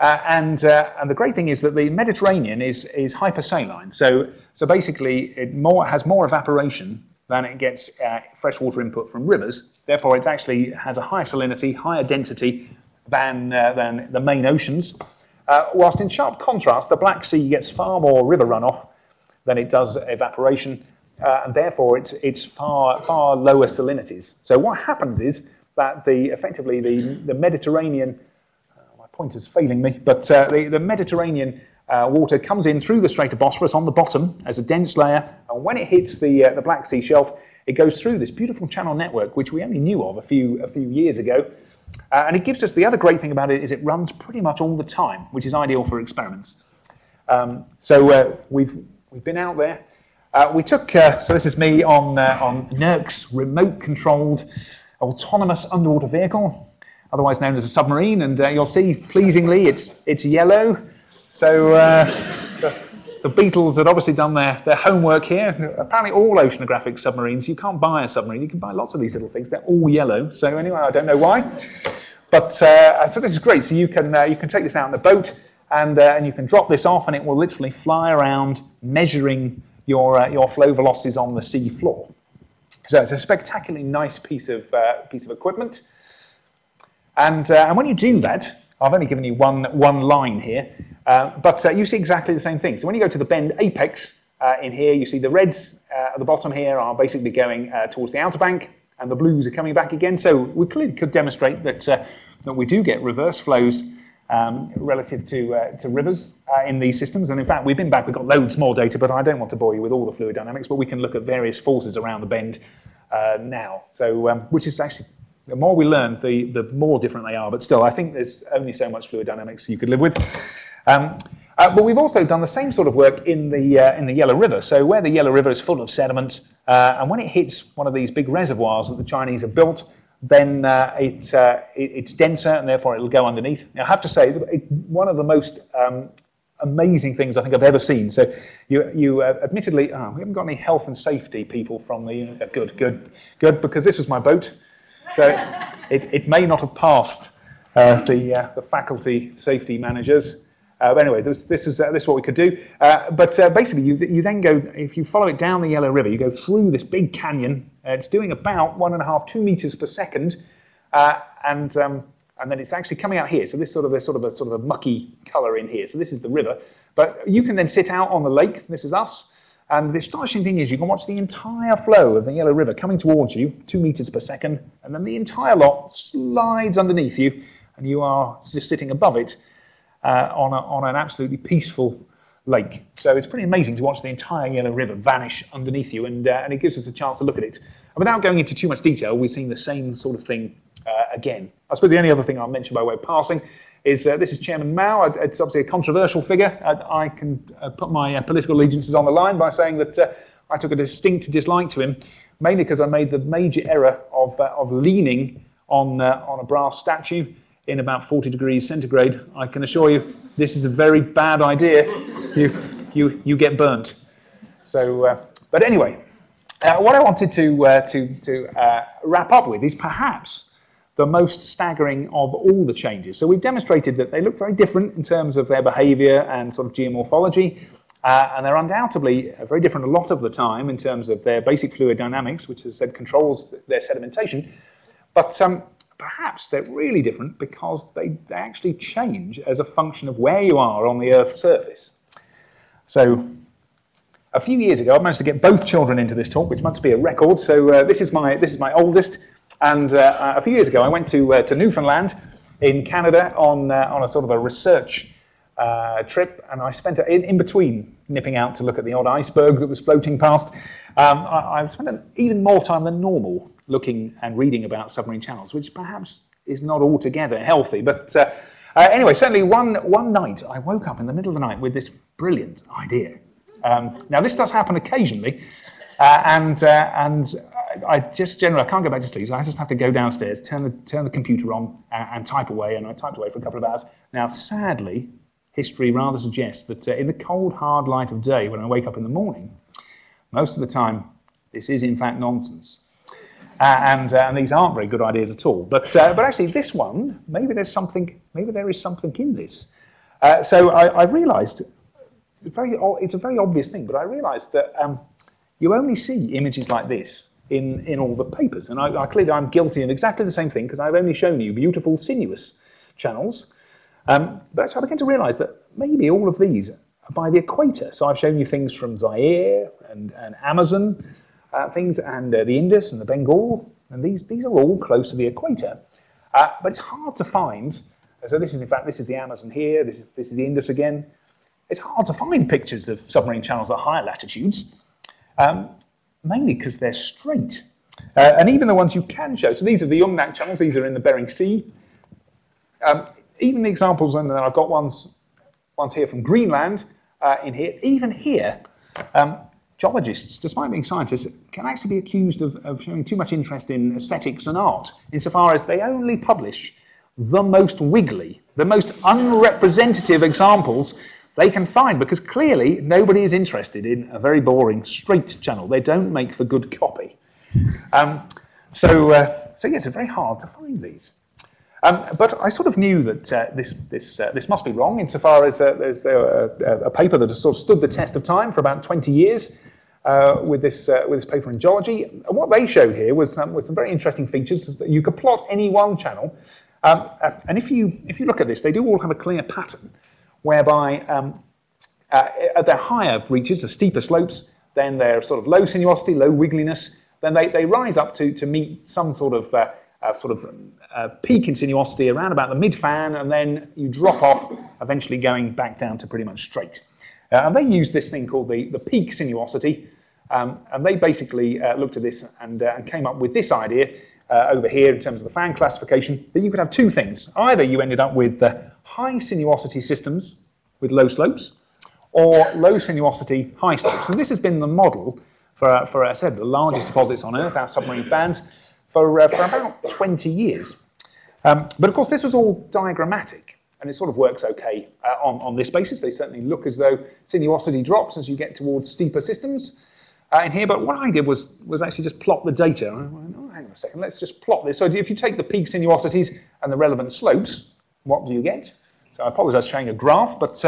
and the great thing is that the Mediterranean is hypersaline. So basically, it has more evaporation than it gets freshwater input from rivers. Therefore, it actually has a higher salinity, higher density than the main oceans. Whilst in sharp contrast, the Black Sea gets far more river runoff than it does evaporation. And therefore, it's far lower salinities. So what happens is that effectively the Mediterranean, my pointer's failing me, but the Mediterranean water comes in through the Strait of Bosphorus on the bottom as a dense layer, and when it hits the Black Sea shelf, it goes through this beautiful channel network, which we only knew of a few years ago, And it gives us, the other great thing about it is it runs pretty much all the time, which is ideal for experiments. So we've been out there. So this is me on NERC's remote-controlled autonomous underwater vehicle, otherwise known as a submarine. And you'll see, pleasingly, it's yellow. So the Beatles had obviously done their homework here. Apparently all oceanographic submarines, you can't buy a submarine. You can buy lots of these little things. They're all yellow. So anyway, I don't know why. But so this is great. So you can take this out in the boat, and you can drop this off, and it will literally fly around measuring your flow velocities on the sea floor. So it's a spectacularly nice piece of equipment. And when you do that, I've only given you one line here, but you see exactly the same thing. So when you go to the bend apex in here, you see the reds at the bottom here are basically going towards the outer bank, and the blues are coming back again. So we clearly could demonstrate that we do get reverse flows relative to rivers in these systems. And in fact, we've got loads more data, but I don't want to bore you with all the fluid dynamics, but we can look at various forces around the bend now. So, which is actually, the more we learn, the more different they are. But still, I think there's only so much fluid dynamics you could live with. But we've also done the same sort of work in the Yellow River. So where the Yellow River is full of sediment, and when it hits one of these big reservoirs that the Chinese have built, then it's denser, and therefore it'll go underneath. Now, I have to say, it's one of the most amazing things I think I've ever seen. So you admittedly, we haven't got any health and safety people from the good, because this was my boat. So it may not have passed the faculty safety managers. But anyway, this is what we could do. But basically, you then go, if you follow it down the Yellow River, you go through this big canyon. It's doing about 1.5–2 meters per second, and then it's actually coming out here. So this sort of a mucky color in here. So this is the river. But you can then sit out on the lake. This is us. And the astonishing thing is you can watch the entire flow of the Yellow River coming towards you, 2 meters per second, and then the entire lot slides underneath you, and you are just sitting above it on an absolutely peaceful lake. So it's pretty amazing to watch the entire Yellow River vanish underneath you, and it gives us a chance to look at it. And without going into too much detail, we've seen the same sort of thing again. I suppose the only other thing I'll mention by way of passing is this is Chairman Mao. It's obviously a controversial figure. I can put my political allegiances on the line by saying that I took a distinct dislike to him, mainly because I made the major error of leaning on a brass statue in about 40 degrees centigrade. I can assure you, this is a very bad idea. You get burnt. So, but anyway, what I wanted to wrap up with is perhaps the most staggering of all the changes. So we've demonstrated that they look very different in terms of their behavior and sort of geomorphology, and they're undoubtedly very different a lot of the time in terms of their basic fluid dynamics, which, as I said, controls their sedimentation. But perhaps they're really different because they actually change as a function of where you are on the Earth's surface. So a few years ago, I managed to get both children into this talk, which must be a record. So this is my oldest. And a few years ago, I went to Newfoundland in Canada on a sort of a research trip, and I spent in between nipping out to look at the odd iceberg that was floating past. I spent even more time than normal looking and reading about submarine channels, which perhaps is not altogether healthy. But anyway, certainly one night I woke up in the middle of the night with this brilliant idea. Now this does happen occasionally, and I can't go back to sleep, so I just have to go downstairs, turn the computer on, and type away, and I typed away for a couple of hours. Now, sadly, history rather suggests that in the cold, hard light of day, when I wake up in the morning, most of the time, this is in fact nonsense. And these aren't very good ideas at all. But actually, this one, maybe there is something in this. So I realised, it's a very obvious thing, but I realised that you only see images like this in all the papers. And I clearly I'm guilty of exactly the same thing because I've only shown you beautiful sinuous channels. But actually I began to realise that maybe all of these are by the equator. So I've shown you things from Zaire and Amazon, things and the Indus and the Bengal. And these are all close to the equator. But it's hard to find. So this is the Amazon here. This is the Indus again. It's hard to find pictures of submarine channels at higher latitudes. Mainly because they're straight. And even the ones you can show, so these are the Umnak channels, these are in the Bering Sea. Even the examples, and then I've got ones here from Greenland, in here, even here, geologists, despite being scientists, can actually be accused of showing too much interest in aesthetics and art, insofar as they only publish the most wiggly, the most unrepresentative examples they can find, because clearly nobody is interested in a very boring straight channel. They don't make for good copy. So yes, it's very hard to find these. But I sort of knew that this must be wrong, insofar as there's a paper that has sort of stood the test of time for about 20 years with this paper in geology. And what they showed here was some very interesting features, is that you could plot any one channel. And if you look at this, they do all have a clear pattern, whereby at their higher reaches, the steeper slopes, then they're sort of low sinuosity, low wiggliness, then they rise up to meet some sort of peak in sinuosity around about the mid-fan, and then you drop off, eventually going back down to pretty much straight. And they use this thing called the peak sinuosity, and they basically looked at this and came up with this idea over here in terms of the fan classification, that you could have two things. Either you ended up with high sinuosity systems with low slopes, or low sinuosity, high slopes. And this has been the model for as I said, the largest deposits on Earth, our submarine fans, for about 20 years. But of course, this was all diagrammatic, and it sort of works okay on this basis. They certainly look as though sinuosity drops as you get towards steeper systems in here. But what I did was actually just plot the data. I went, oh, hang on a second, let's just plot this. So if you take the peak sinuosities and the relevant slopes, what do you get? So I apologize for showing a graph, but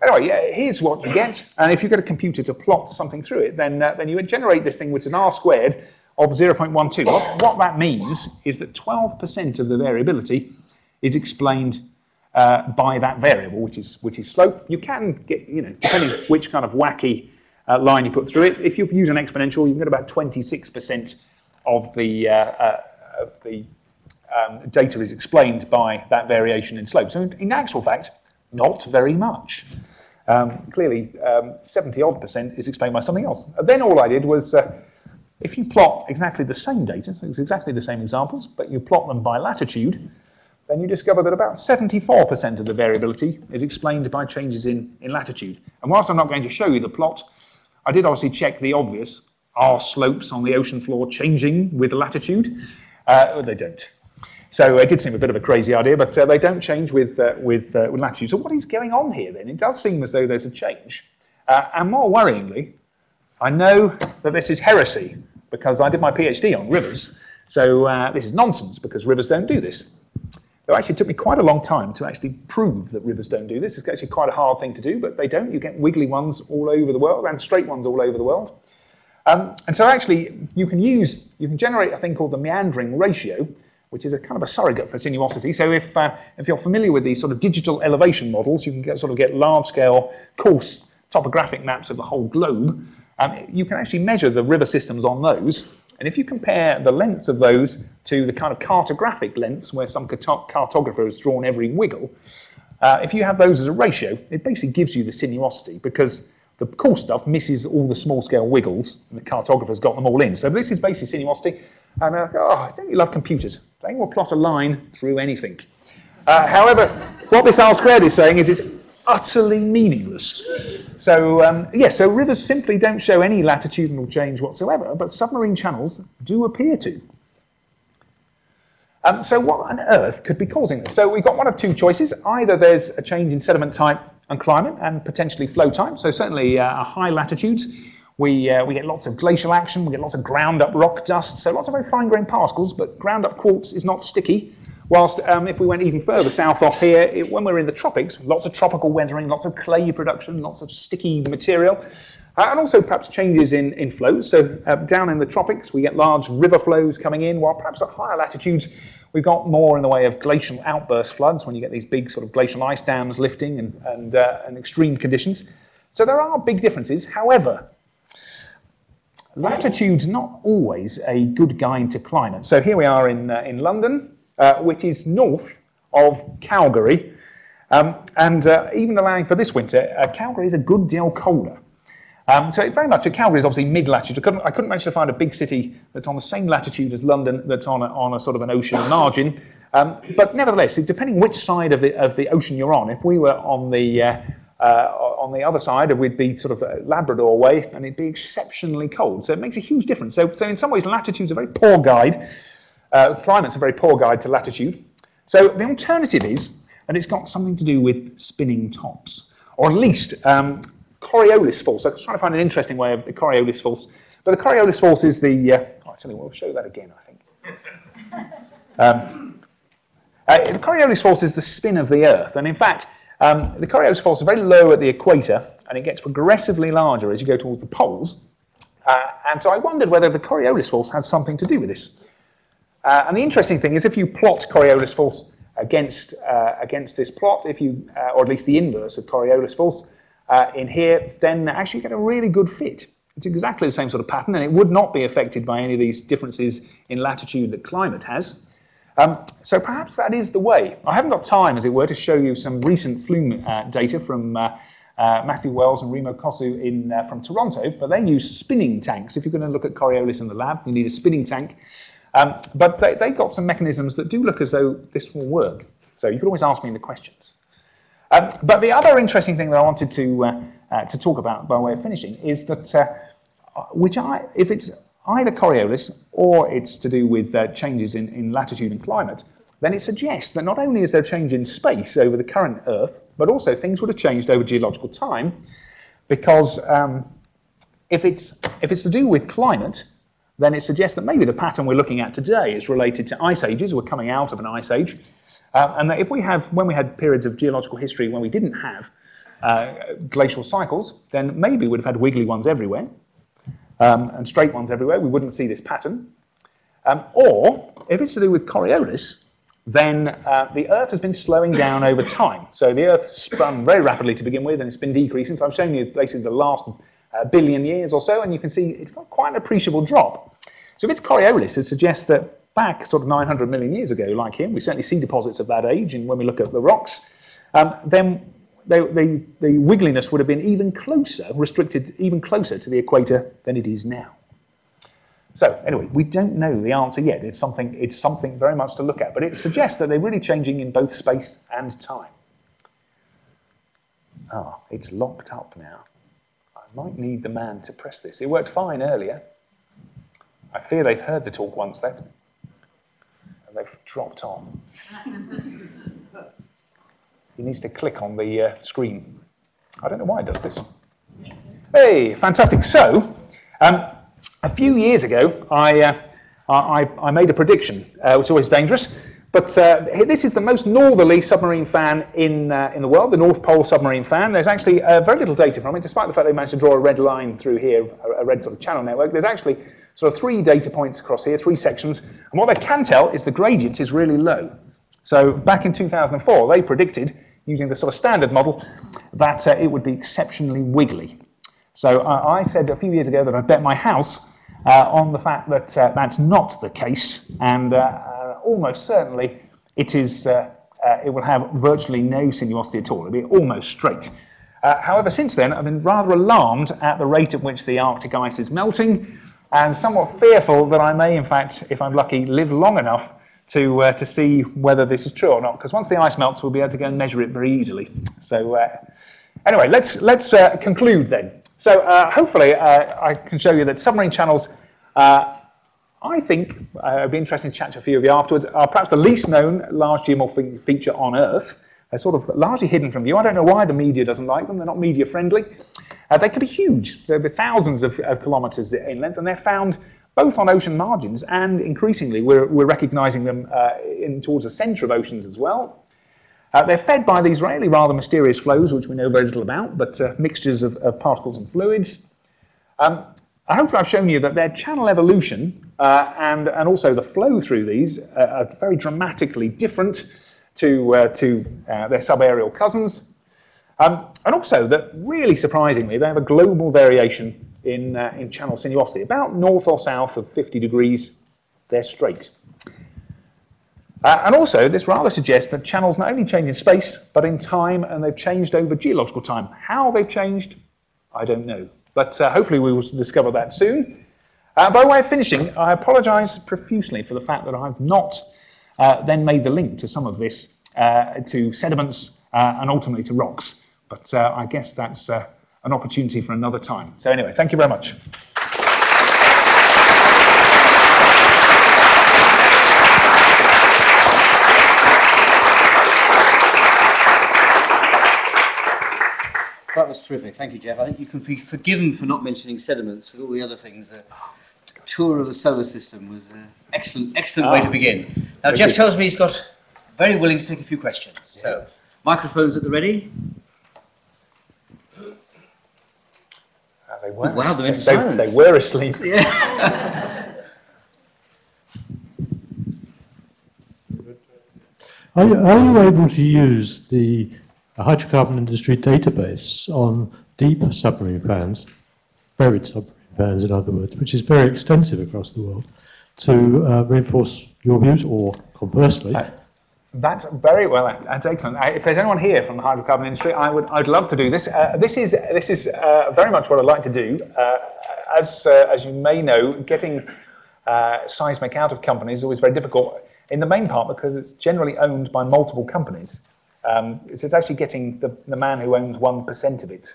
anyway, yeah, here's what you get. And if you get a computer to plot something through it, then you would generate this thing with an R² of 0.12. What that means is that 12% of the variability is explained by that variable, which is slope. You can get, you know, depending which kind of wacky line you put through it. If you use an exponential, you can get about 26% of the data is explained by that variation in slope. So in actual fact, not very much. Clearly, 70-odd% is explained by something else. Then all I did was. If you plot exactly the same data, so it's exactly the same examples, but you plot them by latitude, then you discover that about 74% of the variability is explained by changes in latitude. And whilst I'm not going to show you the plot, I did obviously check the obvious. Are slopes on the ocean floor changing with latitude? They don't. So it did seem a bit of a crazy idea, but they don't change with latitude. So what is going on here then? It does seem as though there's a change. And more worryingly, I know that this is heresy, because I did my PhD on rivers. So this is nonsense, because rivers don't do this. It actually took me quite a long time to actually prove that rivers don't do this. It's actually quite a hard thing to do, but they don't. You get wiggly ones all over the world and straight ones all over the world. And so actually, you can generate a thing called the meandering ratio, which is a kind of a surrogate for sinuosity. So if you're familiar with these sort of digital elevation models, you can sort of get large-scale, coarse topographic maps of the whole globe. You can actually measure the river systems on those, and if you compare the lengths of those to the kind of cartographic lengths where some cartographer has drawn every wiggle, if you have those as a ratio, it basically gives you the sinuosity, because the coarse stuff misses all the small-scale wiggles, and the cartographer's got them all in. So this is basically sinuosity, and oh, don't you love computers? They will plot a line through anything. However, what this R² is saying is it's utterly meaningless. So, so rivers simply don't show any latitudinal change whatsoever, but submarine channels do appear to. So what on earth could be causing this? So we've got one of two choices. Either there's a change in sediment type and climate and potentially flow type. So certainly high latitudes, we get lots of glacial action, we get lots of ground up rock dust, so lots of very fine-grained particles, but ground up quartz is not sticky. Whilst if we went even further south off here, when we're in the tropics, lots of tropical weathering, lots of clay production, lots of sticky material, and also perhaps changes in flows. So down in the tropics, we get large river flows coming in, while perhaps at higher latitudes, we've got more in the way of glacial outburst floods, when you get these big sort of glacial ice dams lifting and extreme conditions. So there are big differences. However, latitude's not always a good guide to climate. So here we are in London, which is north of Calgary, even allowing for this winter, Calgary is a good deal colder. So it very much, Calgary is obviously mid-latitude. I couldn't manage to find a big city that's on the same latitude as London that's on a sort of an ocean margin. But nevertheless, depending which side of the ocean you're on, if we were on the other side, we'd be sort of Labrador way, and it'd be exceptionally cold. So it makes a huge difference. So in some ways, latitude's a very poor guide. Climate's a very poor guide to latitude. So the alternative is, and it's got something to do with spinning tops, or at least Coriolis force. I was trying to find an interesting way of the Coriolis force. But the Coriolis force is the... I tell you what, we'll show that again, I think. The Coriolis force is the spin of the Earth. And in fact, the Coriolis force is very low at the equator, and it gets progressively larger as you go towards the poles. And so I wondered whether the Coriolis force had something to do with this. And the interesting thing is, if you plot Coriolis force against this plot, if you or at least the inverse of Coriolis force in here, then actually you get a really good fit. It's exactly the same sort of pattern, and it would not be affected by any of these differences in latitude that climate has. So perhaps that is the way. I haven't got time, as it were, to show you some recent flume data from Matthew Wells and Remo Kossu from Toronto, but they use spinning tanks. If you're going to look at Coriolis in the lab, you need a spinning tank. But they've got some mechanisms that do look as though this will work. So you could always ask me the questions. But the other interesting thing that I wanted to talk about by way of finishing is that if it's either Coriolis or it's to do with changes in latitude and climate, then it suggests that not only is there a change in space over the current Earth, but also things would have changed over geological time, because if it's to do with climate, then it suggests that maybe the pattern we're looking at today is related to ice ages. We're coming out of an ice age. And that when we had periods of geological history when we didn't have glacial cycles, then maybe we'd have had wiggly ones everywhere and straight ones everywhere. We wouldn't see this pattern. Or if it's to do with Coriolis, then the Earth has been slowing down over time. So the Earth spun very rapidly to begin with, and it's been decreasing. So I'm showing you basically the last billion years or so, and you can see it's got quite an appreciable drop. So if it's Coriolis, it suggests that back sort of 900 million years ago, like here, we certainly see deposits of that age, and when we look at the rocks, then the wiggliness would have been even closer, restricted even closer to the equator than it is now. So anyway, we don't know the answer yet. It's something very much to look at, but it suggests that they're really changing in both space and time. Ah, it's locked up now. I might need the man to press this. It worked fine earlier. I fear they've heard the talk once, though. And they've dropped on. He needs to click on the screen. I don't know why it does this. Hey, fantastic. So, a few years ago, I made a prediction, which is always dangerous. But this is the most northerly submarine fan in the world, the North Pole submarine fan. There's actually very little data from it, despite the fact they managed to draw a red line through here, a red sort of channel network. There's actually sort of three data points across here, three sections. And what they can tell is the gradient is really low. So back in 2004, they predicted, using the sort of standard model, that it would be exceptionally wiggly. So I said a few years ago that I bet my house on the fact that that's not the case, and almost certainly it is. It will have virtually no sinuosity at all. It'll be almost straight. However, since then, I've been rather alarmed at the rate at which the Arctic ice is melting, and somewhat fearful that I may, in fact, if I'm lucky, live long enough to see whether this is true or not. Because once the ice melts, we'll be able to go and measure it very easily. So anyway, let's conclude then. So hopefully I can show you that submarine channels, I think, it'd be interesting to chat to a few of you afterwards, are perhaps the least known large geomorphic feature on Earth. They're sort of largely hidden from view. I don't know why the media doesn't like them. They're not media friendly. They could be huge. So they'd be thousands of kilometers in length, and they're found both on ocean margins, and increasingly we're recognizing them towards the center of oceans as well. They're fed by these really rather mysterious flows, which we know very little about, but mixtures of particles and fluids. I hope I've shown you that their channel evolution and also the flow through these are very dramatically different to their subaerial cousins. And also that, really surprisingly, they have a global variation in channel sinuosity. About north or south of 50 degrees, they're straight. And also, this rather suggests that channels not only change in space, but in time, and they've changed over geological time. How they've changed, I don't know. But hopefully we will discover that soon. By way of finishing, I apologise profusely for the fact that I have not then made the link to some of this, to sediments and ultimately to rocks. But I guess that's an opportunity for another time. So anyway, thank you very much. That was terrific. Thank you, Jeff. I think you can be forgiven for not mentioning sediments with all the other things. The tour of the solar system was an excellent way to begin. Now, Jeff tells me he's got very willing to take a few questions. Yes. So, microphones at the ready. They were. Wow, they're into silence. They were asleep. Yeah. Are you able to use the hydrocarbon industry database on deep submarine fans, buried submarine fans in other words, which is very extensive across the world, to reinforce your views, or conversely? That's very well. That's excellent. If there's anyone here from the hydrocarbon industry, I'd love to do this. This is very much what I'd like to do. As you may know, getting seismic out of companies is always very difficult, in the main part because it's generally owned by multiple companies. So it's actually getting the man who owns 1% of it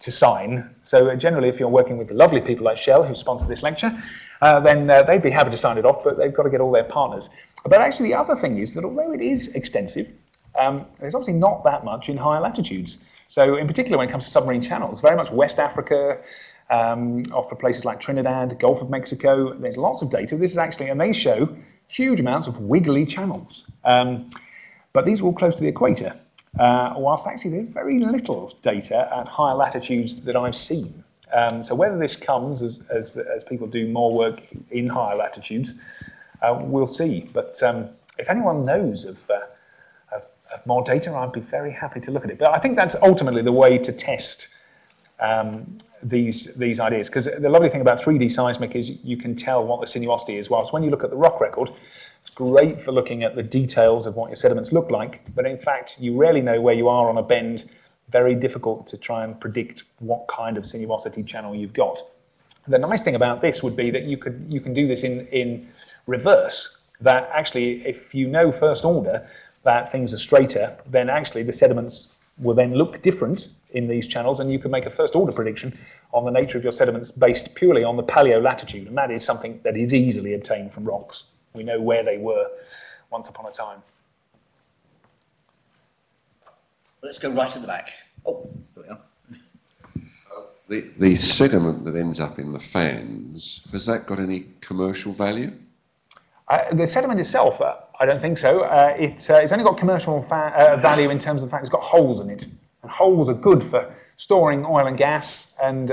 to sign. So generally, if you're working with lovely people like Shell, who sponsor this lecture, then they'd be happy to sign it off, but they've got to get all their partners. But actually, the other thing is that although it is extensive, there's obviously not that much in higher latitudes. So in particular, when it comes to submarine channels, very much West Africa, off of places like Trinidad, Gulf of Mexico, there's lots of data. This is actually, and they show huge amounts of wiggly channels. But these are all close to the equator, whilst actually there's very little data at higher latitudes that I've seen. So whether this comes as people do more work in higher latitudes, we'll see. But if anyone knows of more data, I'd be very happy to look at it. But I think that's ultimately the way to test these ideas, because the lovely thing about 3D seismic is you can tell what the sinuosity is, whilst when you look at the rock record, it's great for looking at the details of what your sediments look like, but in fact you rarely know where you are on a bend. Very difficult to try and predict what kind of sinuosity channel you've got. The nice thing about this would be that you can do this in reverse, that actually if you know first order that things are straighter, then actually the sediments will then look different in these channels, and you can make a first order prediction on the nature of your sediments based purely on the paleo latitude, and that is something that is easily obtained from rocks. We know where they were once upon a time. Let's go right to the back. Oh, there we are. The sediment that ends up in the fans, has that got any commercial value? The sediment itself, I don't think so. It's only got commercial value in terms of the fact it's got holes in it. And holes are good for storing oil and gas, and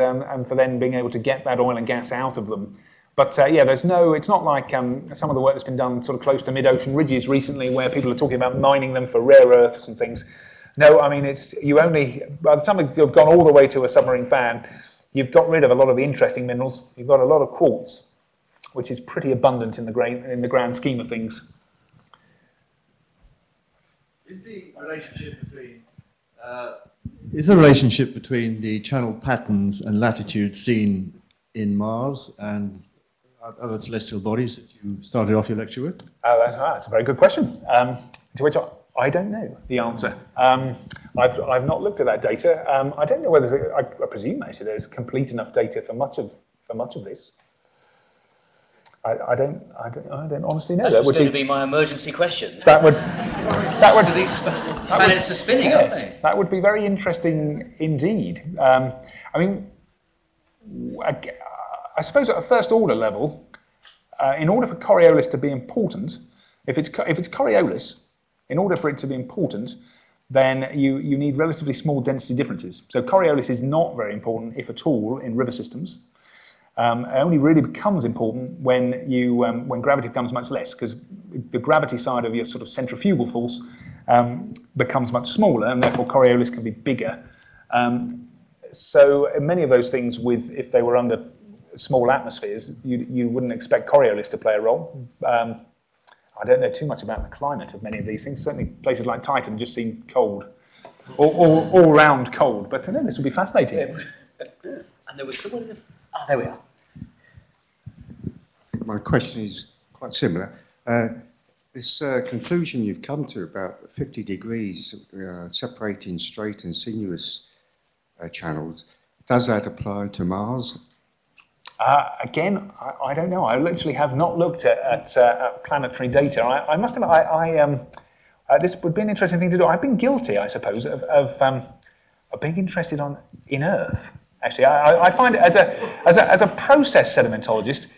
for then being able to get that oil and gas out of them. But yeah, it's not like some of the work that's been done sort of close to mid-ocean ridges recently, where people are talking about mining them for rare earths and things. No, I mean, by the time you've gone all the way to a submarine fan, you've got rid of a lot of the interesting minerals. You've got a lot of quartz, which is pretty abundant in the grand scheme of things. Is the relationship between the channel patterns and latitude seen in Mars and other celestial bodies that you started off your lecture with? Oh, that's a very good question, to which I don't know the answer. I've not looked at that data. I don't know whether I presume actually there's complete enough data for much of this. I don't honestly know. That would be my emergency question. That would these planets are spinning, aren't they? That would be very interesting indeed. I mean, I suppose at a first order level, in order for Coriolis to be important, if it's Coriolis, in order for it to be important, then you need relatively small density differences. So Coriolis is not very important, if at all, in river systems. It only really becomes important when gravity becomes much less, because the gravity side of your sort of centrifugal force becomes much smaller, and therefore Coriolis can be bigger. So many of those things, if they were under small atmospheres, you wouldn't expect Coriolis to play a role. I don't know too much about the climate of many of these things. Certainly places like Titan just seem cold, all round cold. But I know this would be fascinating. And there was someone in the... Oh, there we are. My question is quite similar. This conclusion you've come to about 50 degrees separating straight and sinuous channels, does that apply to Mars? Again, I don't know. I literally have not looked at planetary data. I must admit, this would be an interesting thing to do. I've been guilty, I suppose, of being interested in Earth. Actually, I find it as a process sedimentologist.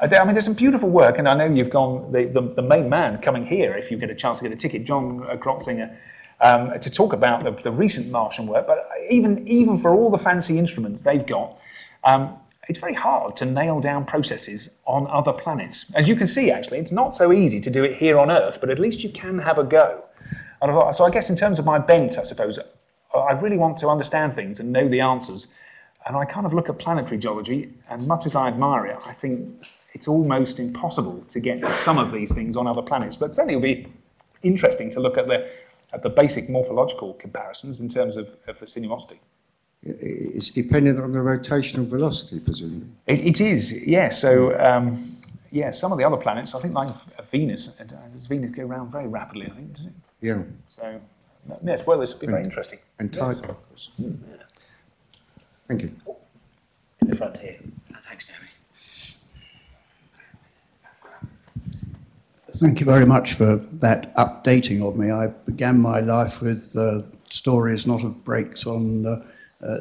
I mean, there's some beautiful work, and I know you've gone the main man coming here. If you get a chance to get a ticket, John Grotzinger, to talk about the recent Martian work. But even for all the fancy instruments they've got. It's very hard to nail down processes on other planets. As you can see, actually, it's not so easy to do it here on Earth, but at least you can have a go. And so I guess in terms of my bent, I suppose, I really want to understand things and know the answers. And I kind of look at planetary geology, and much as I admire it, I think it's almost impossible to get to some of these things on other planets. But certainly it'll be interesting to look at the basic morphological comparisons in terms of the sinuosity. It's dependent on the rotational velocity, presumably. It is, yeah. So, yeah, some of the other planets, I think, like Venus, does Venus go round very rapidly? I think, does it? Yeah. So, yes, well, this will be very interesting. And Titan, of course. Mm. Yeah. Thank you. Oh, in the front here. Thanks, Jeremy. Thank you very much for that updating of me. I began my life with stories, not of breaks on.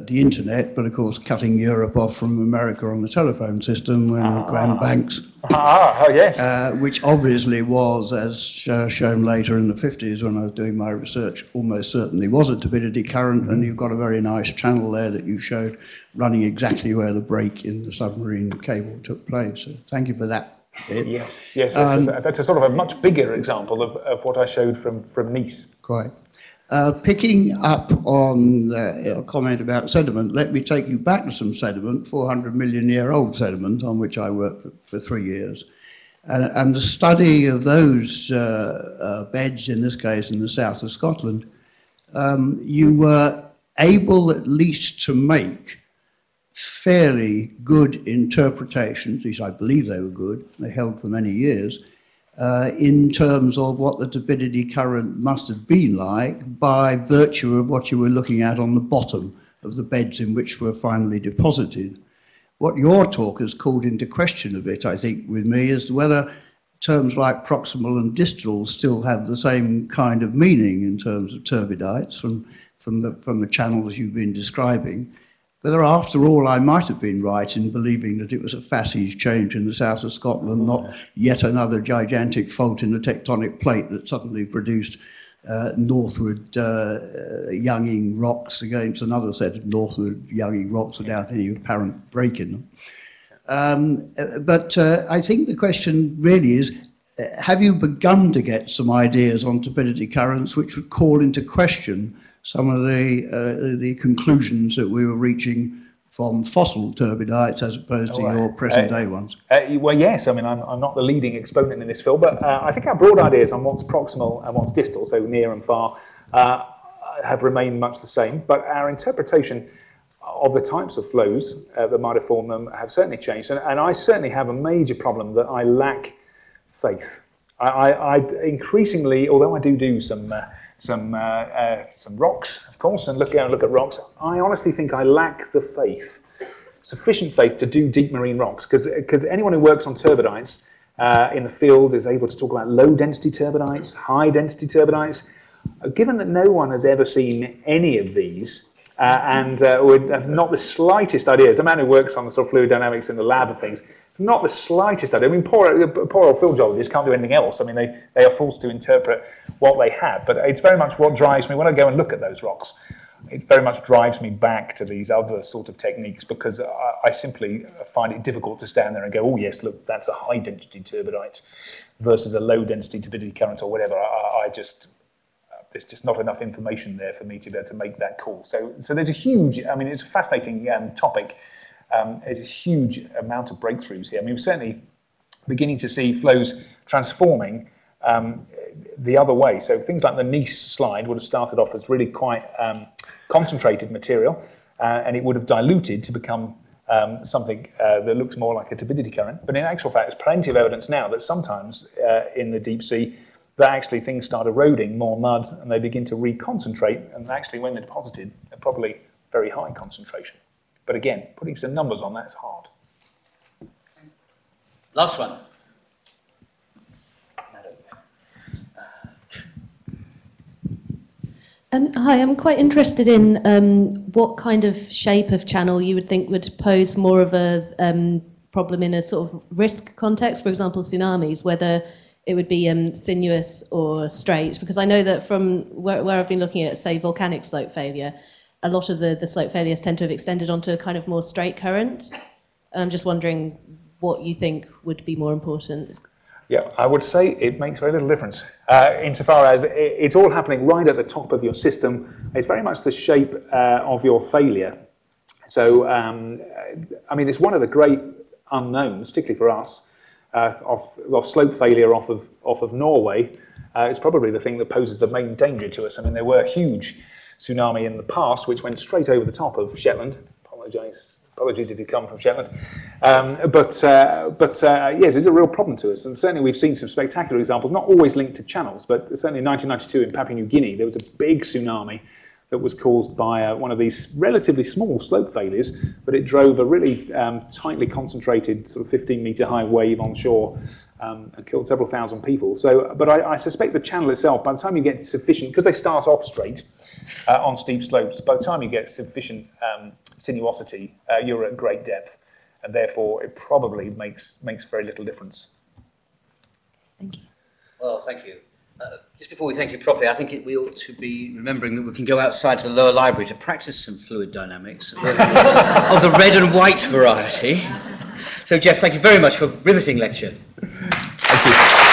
The internet, but of course cutting Europe off from America on the telephone system when Graham Banks, yes. Which obviously was, as shown later in the 50s when I was doing my research, almost certainly was a turbidity current, and you've got a very nice channel there that you showed running exactly where the break in the submarine cable took place. So thank you for that. Yes, yes, that's a sort of a much bigger example of what I showed from Nice. Quite. Picking up on a comment about sediment, let me take you back to some sediment, 400 million year old sediment, on which I worked for 3 years. And the study of those beds, in this case in the south of Scotland, you were able at least to make fairly good interpretations, at least I believe they were good, they held for many years, in terms of what the turbidity current must have been like by virtue of what you were looking at on the bottom of the beds in which were finally deposited. What your talk has called into question a bit, I think, with me, is whether terms like proximal and distal still have the same kind of meaning in terms of turbidites from the channels you've been describing. Whether, after all, I might have been right in believing that it was a facies change in the south of Scotland, not yet another gigantic fault in the tectonic plate that suddenly produced northward younging rocks against another set of northward younging rocks without any apparent break in them. But I think the question really is, have you begun to get some ideas on turbidity currents which would call into question some of the conclusions that we were reaching from fossil turbidites as opposed to your present-day ones? Well, yes. I mean, I'm not the leading exponent in this field, but I think our broad ideas on what's proximal and what's distal, so near and far, have remained much the same. But our interpretation of the types of flows that might have formed them have certainly changed. And I certainly have a major problem that I lack faith. I increasingly, although I do some rocks, of course, and look at rocks, I honestly think I lack the faith, sufficient faith, to do deep marine rocks, because anyone who works on turbidites in the field is able to talk about low density turbidites, high density turbidites. Given that no one has ever seen any of these, and would have not the slightest idea, as a man who works on the sort of fluid dynamics in the lab and things, not the slightest idea. I mean, poor old field geologists can't do anything else. I mean, they are forced to interpret what they have. But it's very much what drives me, when I go and look at those rocks, it very much drives me back to these other sort of techniques, because I simply find it difficult to stand there and go, oh, yes, look, that's a high-density turbidite versus a low-density turbidity current or whatever. I just... There's just not enough information there for me to be able to make that call. So there's a huge... I mean, it's a fascinating topic. There's a huge amount of breakthroughs here. I mean, we're certainly beginning to see flows transforming the other way. So things like the Nice slide would have started off as really quite concentrated material, and it would have diluted to become something that looks more like a turbidity current. But in actual fact, there's plenty of evidence now that sometimes in the deep sea, that actually things start eroding more mud and they begin to reconcentrate. And actually when they're deposited, they're probably very high concentration. But again, putting some numbers on that is hard. Last one. Hi, I'm quite interested in what kind of shape of channel you would think would pose more of a problem in a sort of risk context, for example, tsunamis, whether it would be sinuous or straight. Because I know that from where I've been looking at, say, volcanic slope failure, a lot of the slope failures tend to have extended onto a kind of more straight current. And I'm just wondering what you think would be more important. Yeah, I would say it makes very little difference insofar as it's all happening right at the top of your system. It's very much the shape of your failure. So, I mean, it's one of the great unknowns, particularly for us, of slope failure off of Norway. It's probably the thing that poses the main danger to us. I mean, there were huge tsunami in the past which went straight over the top of Shetland. Apologies if you come from Shetland. Yes, it's a real problem to us. And certainly we've seen some spectacular examples, not always linked to channels, but certainly in 1992 in Papua New Guinea, there was a big tsunami that was caused by one of these relatively small slope failures, but it drove a really tightly concentrated sort of 15-meter high wave onshore and killed several thousand people. So, but I suspect the channel itself, by the time you get sufficient, because they start off straight on steep slopes, by the time you get sufficient sinuosity, you're at great depth, and therefore it probably makes very little difference. Thank you. Well, thank you. Just before we thank you properly, I think we ought to be remembering that we can go outside to the lower library to practice some fluid dynamics of the red and white variety. So, Jeff, thank you very much for a riveting lecture. Thank you.